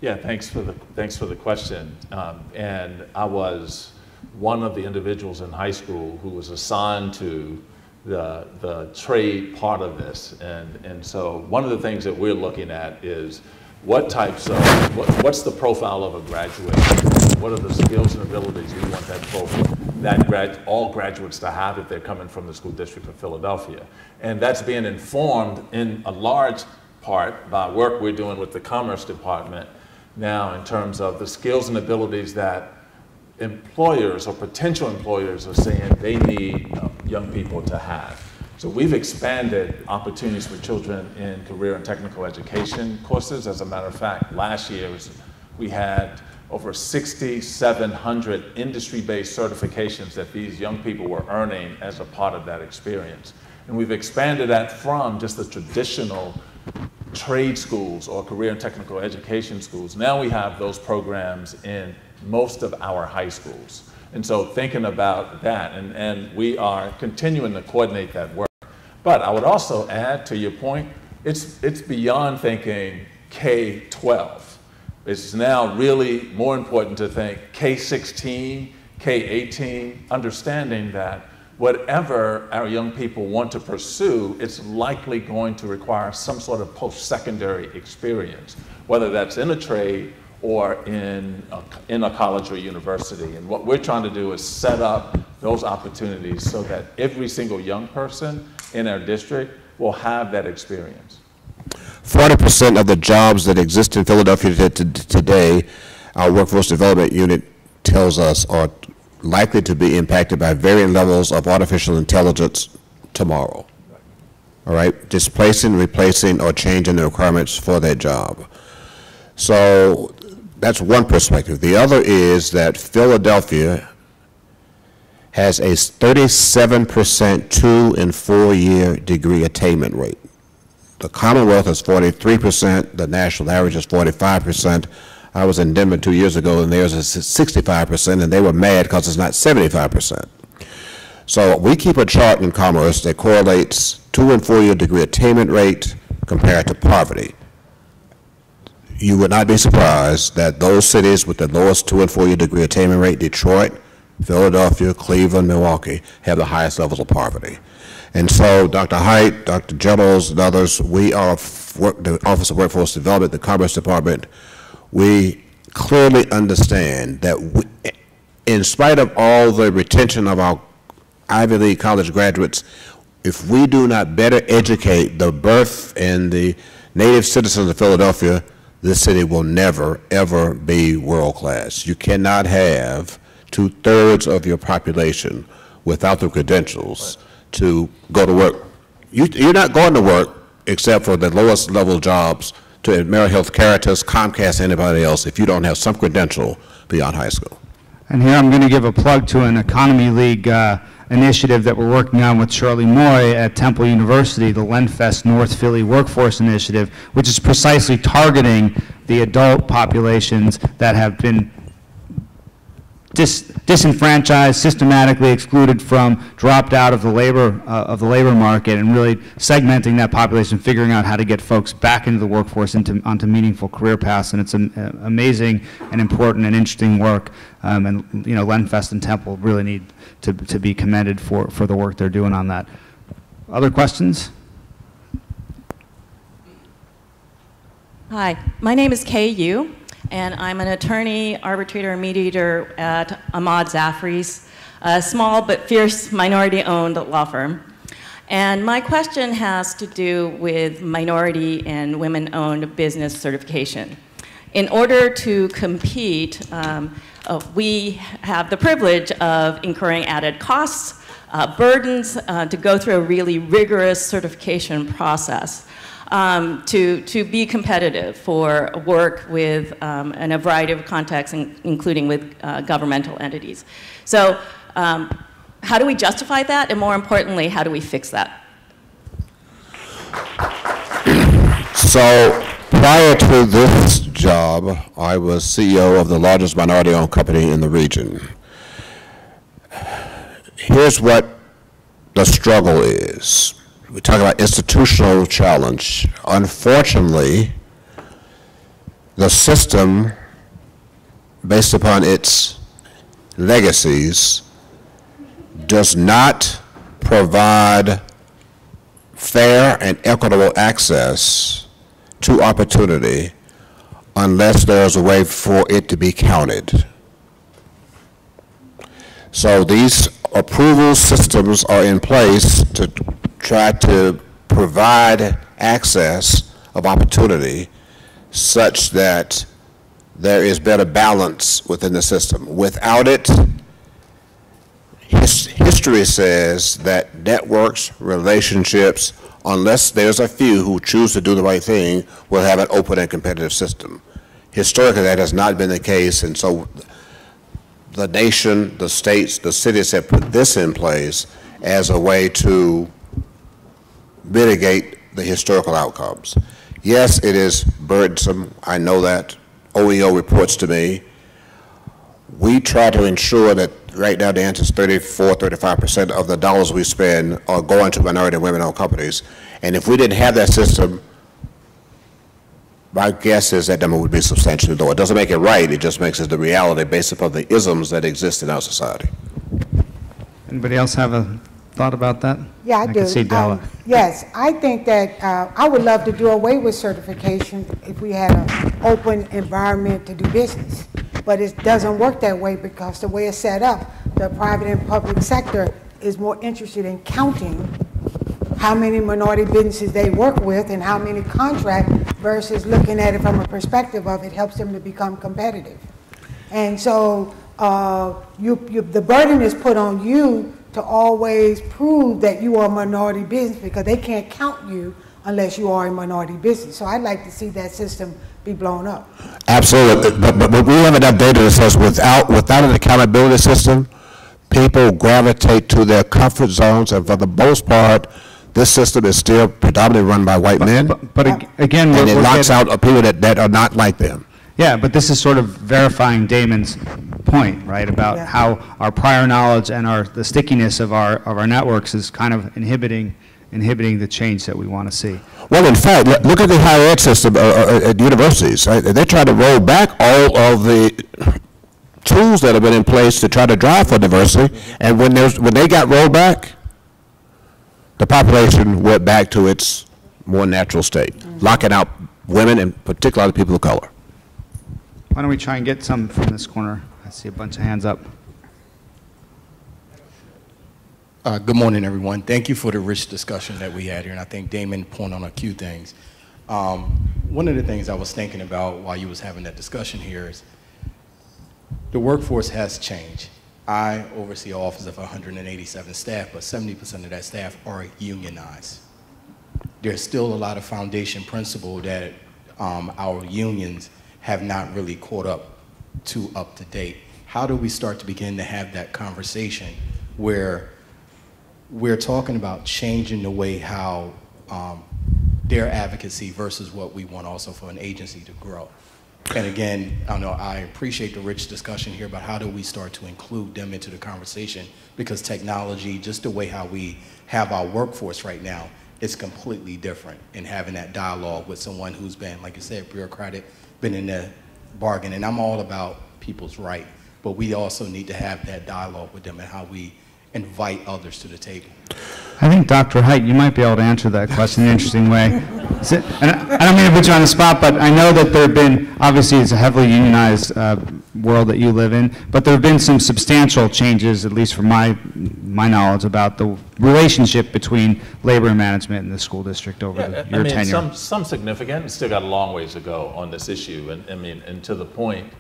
Yeah, thanks for the, thanks for the question. Um, and I was one of the individuals in high school who was assigned to the, the trade part of this. And, and so one of the things that we're looking at is what types of, what, what's the profile of a graduate? What are the skills and abilities we want that profile, that grad, all graduates to have if they're coming from the School District of Philadelphia? And that's being informed in a large part by work we're doing with the Commerce Department now in terms of the skills and abilities that employers or potential employers are saying they need uh, young people to have. So we've expanded opportunities for children in career and technical education courses. As a matter of fact, last year was, we had over sixty-seven hundred industry-based certifications that these young people were earning as a part of that experience. And we've expanded that from just the traditional trade schools or career and technical education schools. Now we have those programs in most of our high schools. And so thinking about that, and, and we are continuing to coordinate that work. But I would also add to your point, it's, it's beyond thinking K twelve. It's now really more important to think K sixteen, K eighteen, understanding that whatever our young people want to pursue, it's likely going to require some sort of post-secondary experience, whether that's in a trade or in a, in a college or university. And what we're trying to do is set up those opportunities so that every single young person in our district will have that experience. forty percent of the jobs that exist in Philadelphia today our workforce development unit tells us are likely to be impacted by varying levels of artificial intelligence tomorrow. All right, displacing, replacing, or changing the requirements for that job. So that's one perspective. The other is that Philadelphia has a thirty-seven percent two and four year degree attainment rate. The Commonwealth is forty-three percent, the national average is forty-five percent. I was in Denver two years ago and theirs is sixty-five percent, and they were mad because it's not seventy-five percent. So we keep a chart in Commerce that correlates two and four year degree attainment rate compared to poverty. You would not be surprised that those cities with the lowest two and four year degree attainment rate, Detroit, Philadelphia, Cleveland, Milwaukee, have the highest levels of poverty. And so Doctor Hite, Doctor Jellos, and others, we are, work, the Office of Workforce Development, the Commerce Department, we clearly understand that we, in spite of all the retention of our Ivy League college graduates, if we do not better educate the birth and the native citizens of Philadelphia, this city will never, ever be world class. You cannot have two-thirds of your population without the credentials to go to work. You, you're not going to work except for the lowest level jobs to AmeriHealth Caritas, Comcast, anybody else, if you don't have some credential beyond high school. And here I'm going to give a plug to an Economy League uh, initiative that we're working on with Shirley Moy at Temple University, the LendFest North Philly Workforce Initiative, which is precisely targeting the adult populations that have been Dis disenfranchised, systematically excluded from, dropped out of the labor uh, of the labor market, and really segmenting that population, figuring out how to get folks back into the workforce, into onto meaningful career paths. And it's an, uh, amazing and important and interesting work. Um, and you know, LendFest and Temple really need to to be commended for for the work they're doing on that. Other questions? Hi, my name is Kay Yu, and I'm an attorney, arbitrator, and mediator at Ahmad Zaffry's, a small but fierce minority-owned law firm. And my question has to do with minority and women-owned business certification. In order to compete, um, uh, we have the privilege of incurring added costs, uh, burdens, uh, to go through a really rigorous certification process. Um, to, to be competitive for work with, um, in a variety of contexts, in, including with uh, governmental entities. So um, how do we justify that? And more importantly, how do we fix that? So prior to this job, I was C E O of the largest minority-owned company in the region. Here's what the struggle is. We talk about institutional challenge. Unfortunately, the system, based upon its legacies, does not provide fair and equitable access to opportunity unless there's a way for it to be counted. So these approval systems are in place to try to provide access of opportunity such that there is better balance within the system. Without it, his, history says that networks, relationships, unless there's a few who choose to do the right thing, will have an open and competitive system. Historically, that has not been the case, and so the nation, the states, the cities have put this in place as a way to mitigate the historical outcomes. Yes, it is burdensome. I know that. O E O reports to me. We try to ensure that right now the answer is thirty-four, thirty-five percent of the dollars we spend are going to minority and women-owned companies. And if we didn't have that system, my guess is that number would be substantially lower. It doesn't make it right. It just makes it the reality based upon the isms that exist in our society. Anybody else have a thought about that? Yeah, I, I do. Can see Della. Um, yes, I think that uh, I would love to do away with certification if we had an open environment to do business. But it doesn't work that way because the way it's set up, the private and public sector is more interested in counting how many minority businesses they work with and how many contract versus looking at it from a perspective of it helps them to become competitive. And so uh, you, you, the burden is put on you to always prove that you are a minority business, because they can't count you unless you are a minority business. So I'd like to see that system be blown up. Absolutely, but, but, but we have enough data that says without, without an accountability system, people gravitate to their comfort zones, and for the most part, this system is still predominantly run by white but, men. But, but yeah. again, and we're, it we're locks out people that, that are not like them. Yeah, but this is sort of verifying Damon's point, right, about yeah. how our prior knowledge and our the stickiness of our of our networks is kind of inhibiting inhibiting the change that we want to see. Well, in fact, look at the higher ed system uh, at universities. Right? They try to roll back all of the tools that have been in place to try to drive for diversity, and when there's when they got rolled back, the population went back to its more natural state, mm-hmm. locking out women and particularly people of color. Why don't we try and get some from this corner? I see a bunch of hands up. Uh, good morning, everyone. Thank you for the rich discussion that we had here, and I think Damon pointed on a few things. Um, one of the things I was thinking about while you was having that discussion here is the workforce has changed. I oversee an office of one hundred eighty-seven staff, but seventy percent of that staff are unionized. There's still a lot of foundation principle that um, our unions have not really caught up to up to date. How do we start to begin to have that conversation where we're talking about changing the way how um, their advocacy versus what we want also for an agency to grow. And again, I know I appreciate the rich discussion here about how do we start to include them into the conversation, because technology, just the way how we have our workforce right now, is completely different, and having that dialogue with someone who's been, like I said, bureaucratic, been in the bargain, and I'm all about people's right, but we also need to have that dialogue with them and how we invite others to the table. I think, Doctor Hite, you might be able to answer that question in an interesting way. And I don't mean to put you on the spot, but I know that there have been, obviously it's a heavily unionized uh, world that you live in, but there have been some substantial changes, at least from my, my knowledge, about the relationship between labor management and the school district over yeah, the, your I mean, tenure. Some, some significant, we've still got a long ways to go on this issue, and I mean, and to the point,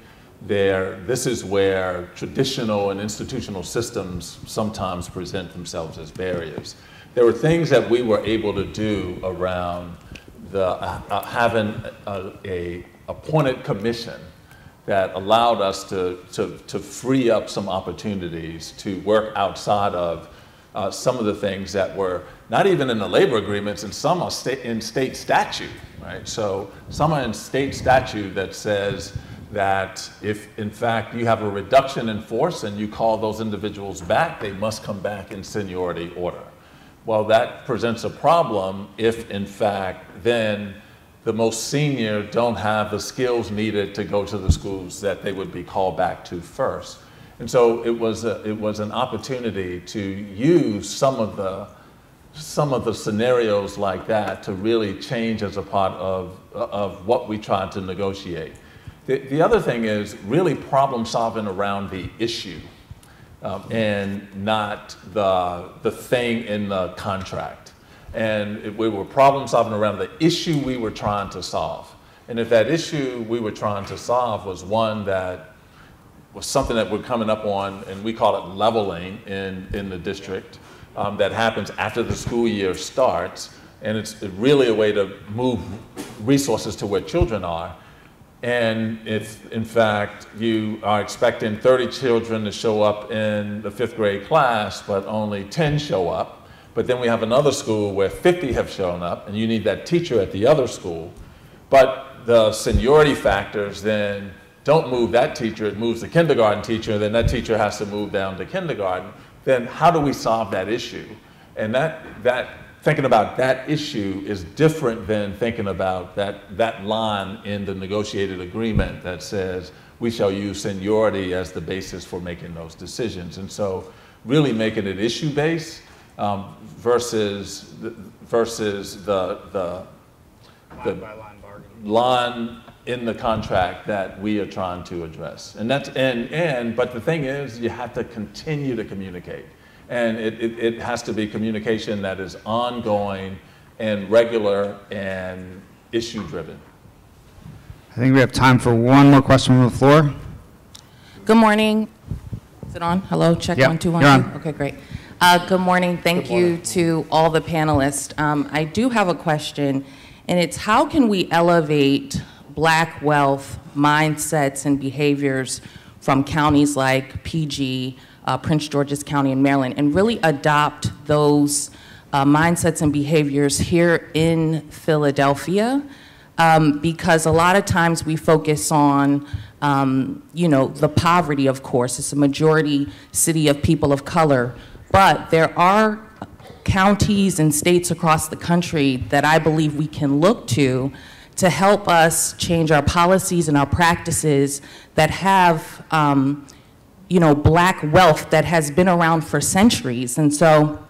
There, this is where traditional and institutional systems sometimes present themselves as barriers. There were things that we were able to do around the, uh, having a, a appointed commission that allowed us to, to, to free up some opportunities to work outside of uh, some of the things that were not even in the labor agreements, and some are sta in state statute, right? So some are in state statute that says that if, in fact, you have a reduction in force and you call those individuals back, they must come back in seniority order. Well, that presents a problem if, in fact, then the most senior don't have the skills needed to go to the schools that they would be called back to first. And so it was, a, it was an opportunity to use some of the some of the scenarios like that to really change as a part of, of what we tried to negotiate. The, the other thing is really problem solving around the issue um, and not the, the thing in the contract. And if we were problem solving around the issue we were trying to solve. And if that issue we were trying to solve was one that was something that we're coming up on, and we call it leveling in, in the district, um, that happens after the school year starts, and it's really a way to move resources to where children are. And if, in fact, you are expecting thirty children to show up in the fifth grade class, but only ten show up, but then we have another school where fifty have shown up, and you need that teacher at the other school, but the seniority factors then don't move that teacher, it moves the kindergarten teacher, then that teacher has to move down to kindergarten, then how do we solve that issue? And that, that thinking about that issue is different than thinking about that, that line in the negotiated agreement that says we shall use seniority as the basis for making those decisions. And so really making it issue-based um, versus, the, versus the, the, the line, line, line in the contract that we are trying to address. And that's, and, and, but the thing is, you have to continue to communicate. And it, it, it has to be communication that is ongoing and regular and issue driven. I think we have time for one more question from the floor. Good morning. Is it on? Hello? Check yep. one, two, one. You're on. Okay, great. Uh, good morning. Thank good morning. you to all the panelists. Um, I do have a question, and it's how can we elevate Black wealth mindsets and behaviors from counties like P G, uh, Prince George's County in Maryland, and really adopt those uh, mindsets and behaviors here in Philadelphia? Um, because a lot of times we focus on, um, you know, the poverty, of course. It's a majority city of people of color. But there are counties and states across the country that I believe we can look to to help us change our policies and our practices that have, um, you know, Black wealth that has been around for centuries. And so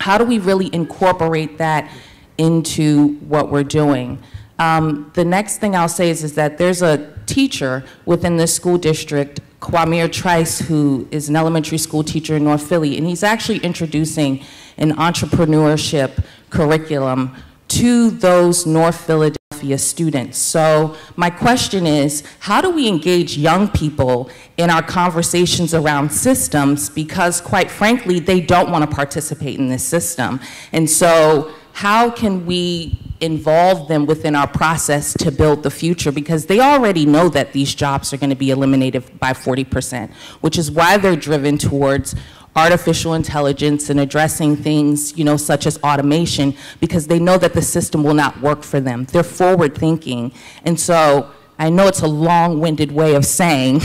how do we really incorporate that into what we're doing? Um, the next thing I'll say is, is that there's a teacher within this school district, Kwamir Trice, who is an elementary school teacher in North Philly, and he's actually introducing an entrepreneurship curriculum to those North Philadelphia students. So my question is, how do we engage young people in our conversations around systems? Because quite frankly, they don't want to participate in this system. And so how can we involve them within our process to build the future? Because they already know that these jobs are going to be eliminated by forty percent, which is why they're driven towards artificial intelligence and addressing things, you know, such as automation, because they know that the system will not work for them. They're forward thinking. And so I know it's a long-winded way of saying,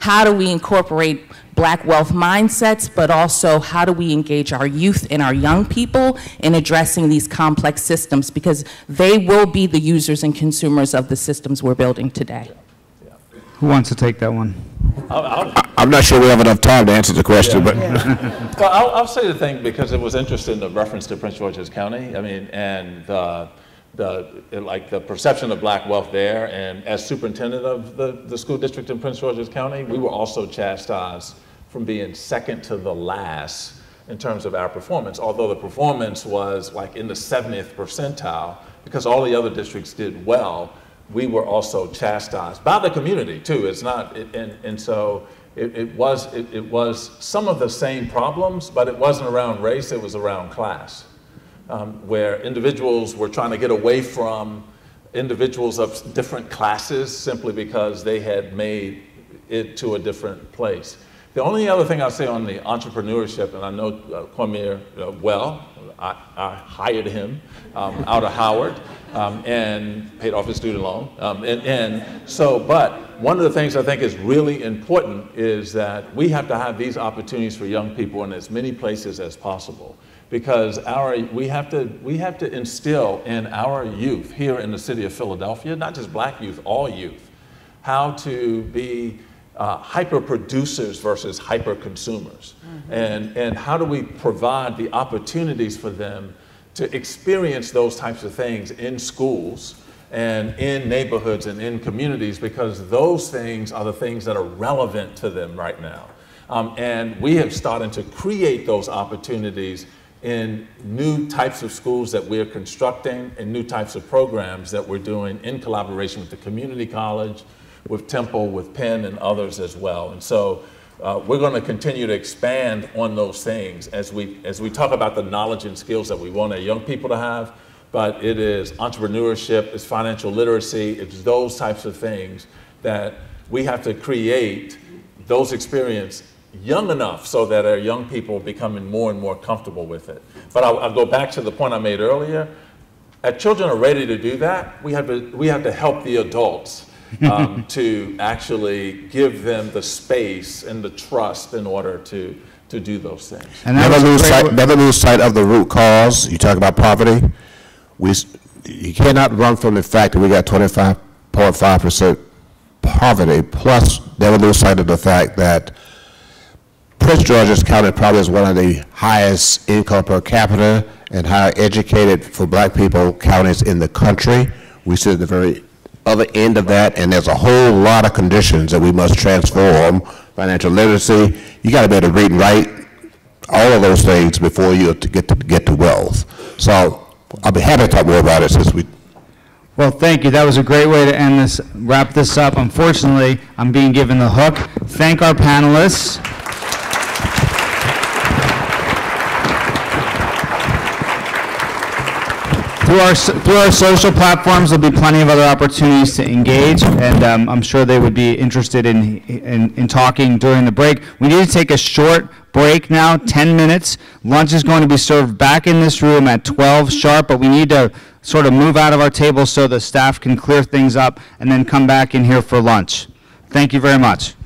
how do we incorporate Black wealth mindsets, but also how do we engage our youth and our young people in addressing these complex systems, because they will be the users and consumers of the systems we're building today. Who wants to take that one? I'll, I'll, I'm not sure we have enough time to answer the question, yeah, but. Yeah. Well, I'll, I'll say the thing, because it was interesting, the reference to Prince George's County. I mean, and uh, the, like the perception of Black wealth there, and as superintendent of the, the school district in Prince George's County, we were also chastised from being second to the last in terms of our performance, although the performance was like in the seventieth percentile, because all the other districts did well. We were also chastised by the community too. It's not, it, and, and so it, it was it, it was some of the same problems, but it wasn't around race, it was around class, um, where individuals were trying to get away from individuals of different classes simply because they had made it to a different place. The only other thing I'll say on the entrepreneurship, and I know uh, Kwamir uh, well, I, I hired him um, out of Howard um, and paid off his student loan. Um, and, and so, but one of the things I think is really important is that we have to have these opportunities for young people in as many places as possible, because our, we, have to, we have to instill in our youth here in the city of Philadelphia, not just Black youth, all youth, how to be Uh, hyper producers versus hyper consumers. Mm-hmm. and, and how do we provide the opportunities for them to experience those types of things in schools and in neighborhoods and in communities, because those things are the things that are relevant to them right now. Um, and we have started to create those opportunities in new types of schools that we're constructing and new types of programs that we're doing in collaboration with the community college, with Temple, with Penn, and others as well. And so uh, we're going to continue to expand on those things as we, as we talk about the knowledge and skills that we want our young people to have, but it is entrepreneurship, it's financial literacy, it's those types of things that we have to create those experiences young enough so that our young people are becoming more and more comfortable with it. But I'll, I'll go back to the point I made earlier. As children are ready to do that, we have to, we have to help the adults um, to actually give them the space and the trust in order to, to do those things. And never lose, sight, never lose sight of the root cause. You talk about poverty. We, you cannot run from the fact that we got twenty-five point five percent poverty, plus never lose sight of the fact that Prince George's County probably is one of the highest income per capita and higher educated for Black people counties in the country. We sit at the very other end of that, and there's a whole lot of conditions that we must transform. Financial literacy, you got to be able to read and write, all of those things before you get to get to wealth. So I'll be happy to talk more about it since we. Well, thank you. That was a great way to end this, wrap this up. Unfortunately, I'm being given the hook. Thank our panelists. Through our, through our social platforms, there'll be plenty of other opportunities to engage, and um, I'm sure they would be interested in, in, in talking during the break. We need to take a short break now, ten minutes. Lunch is going to be served back in this room at twelve sharp, but we need to sort of move out of our table so the staff can clear things up and then come back in here for lunch. Thank you very much.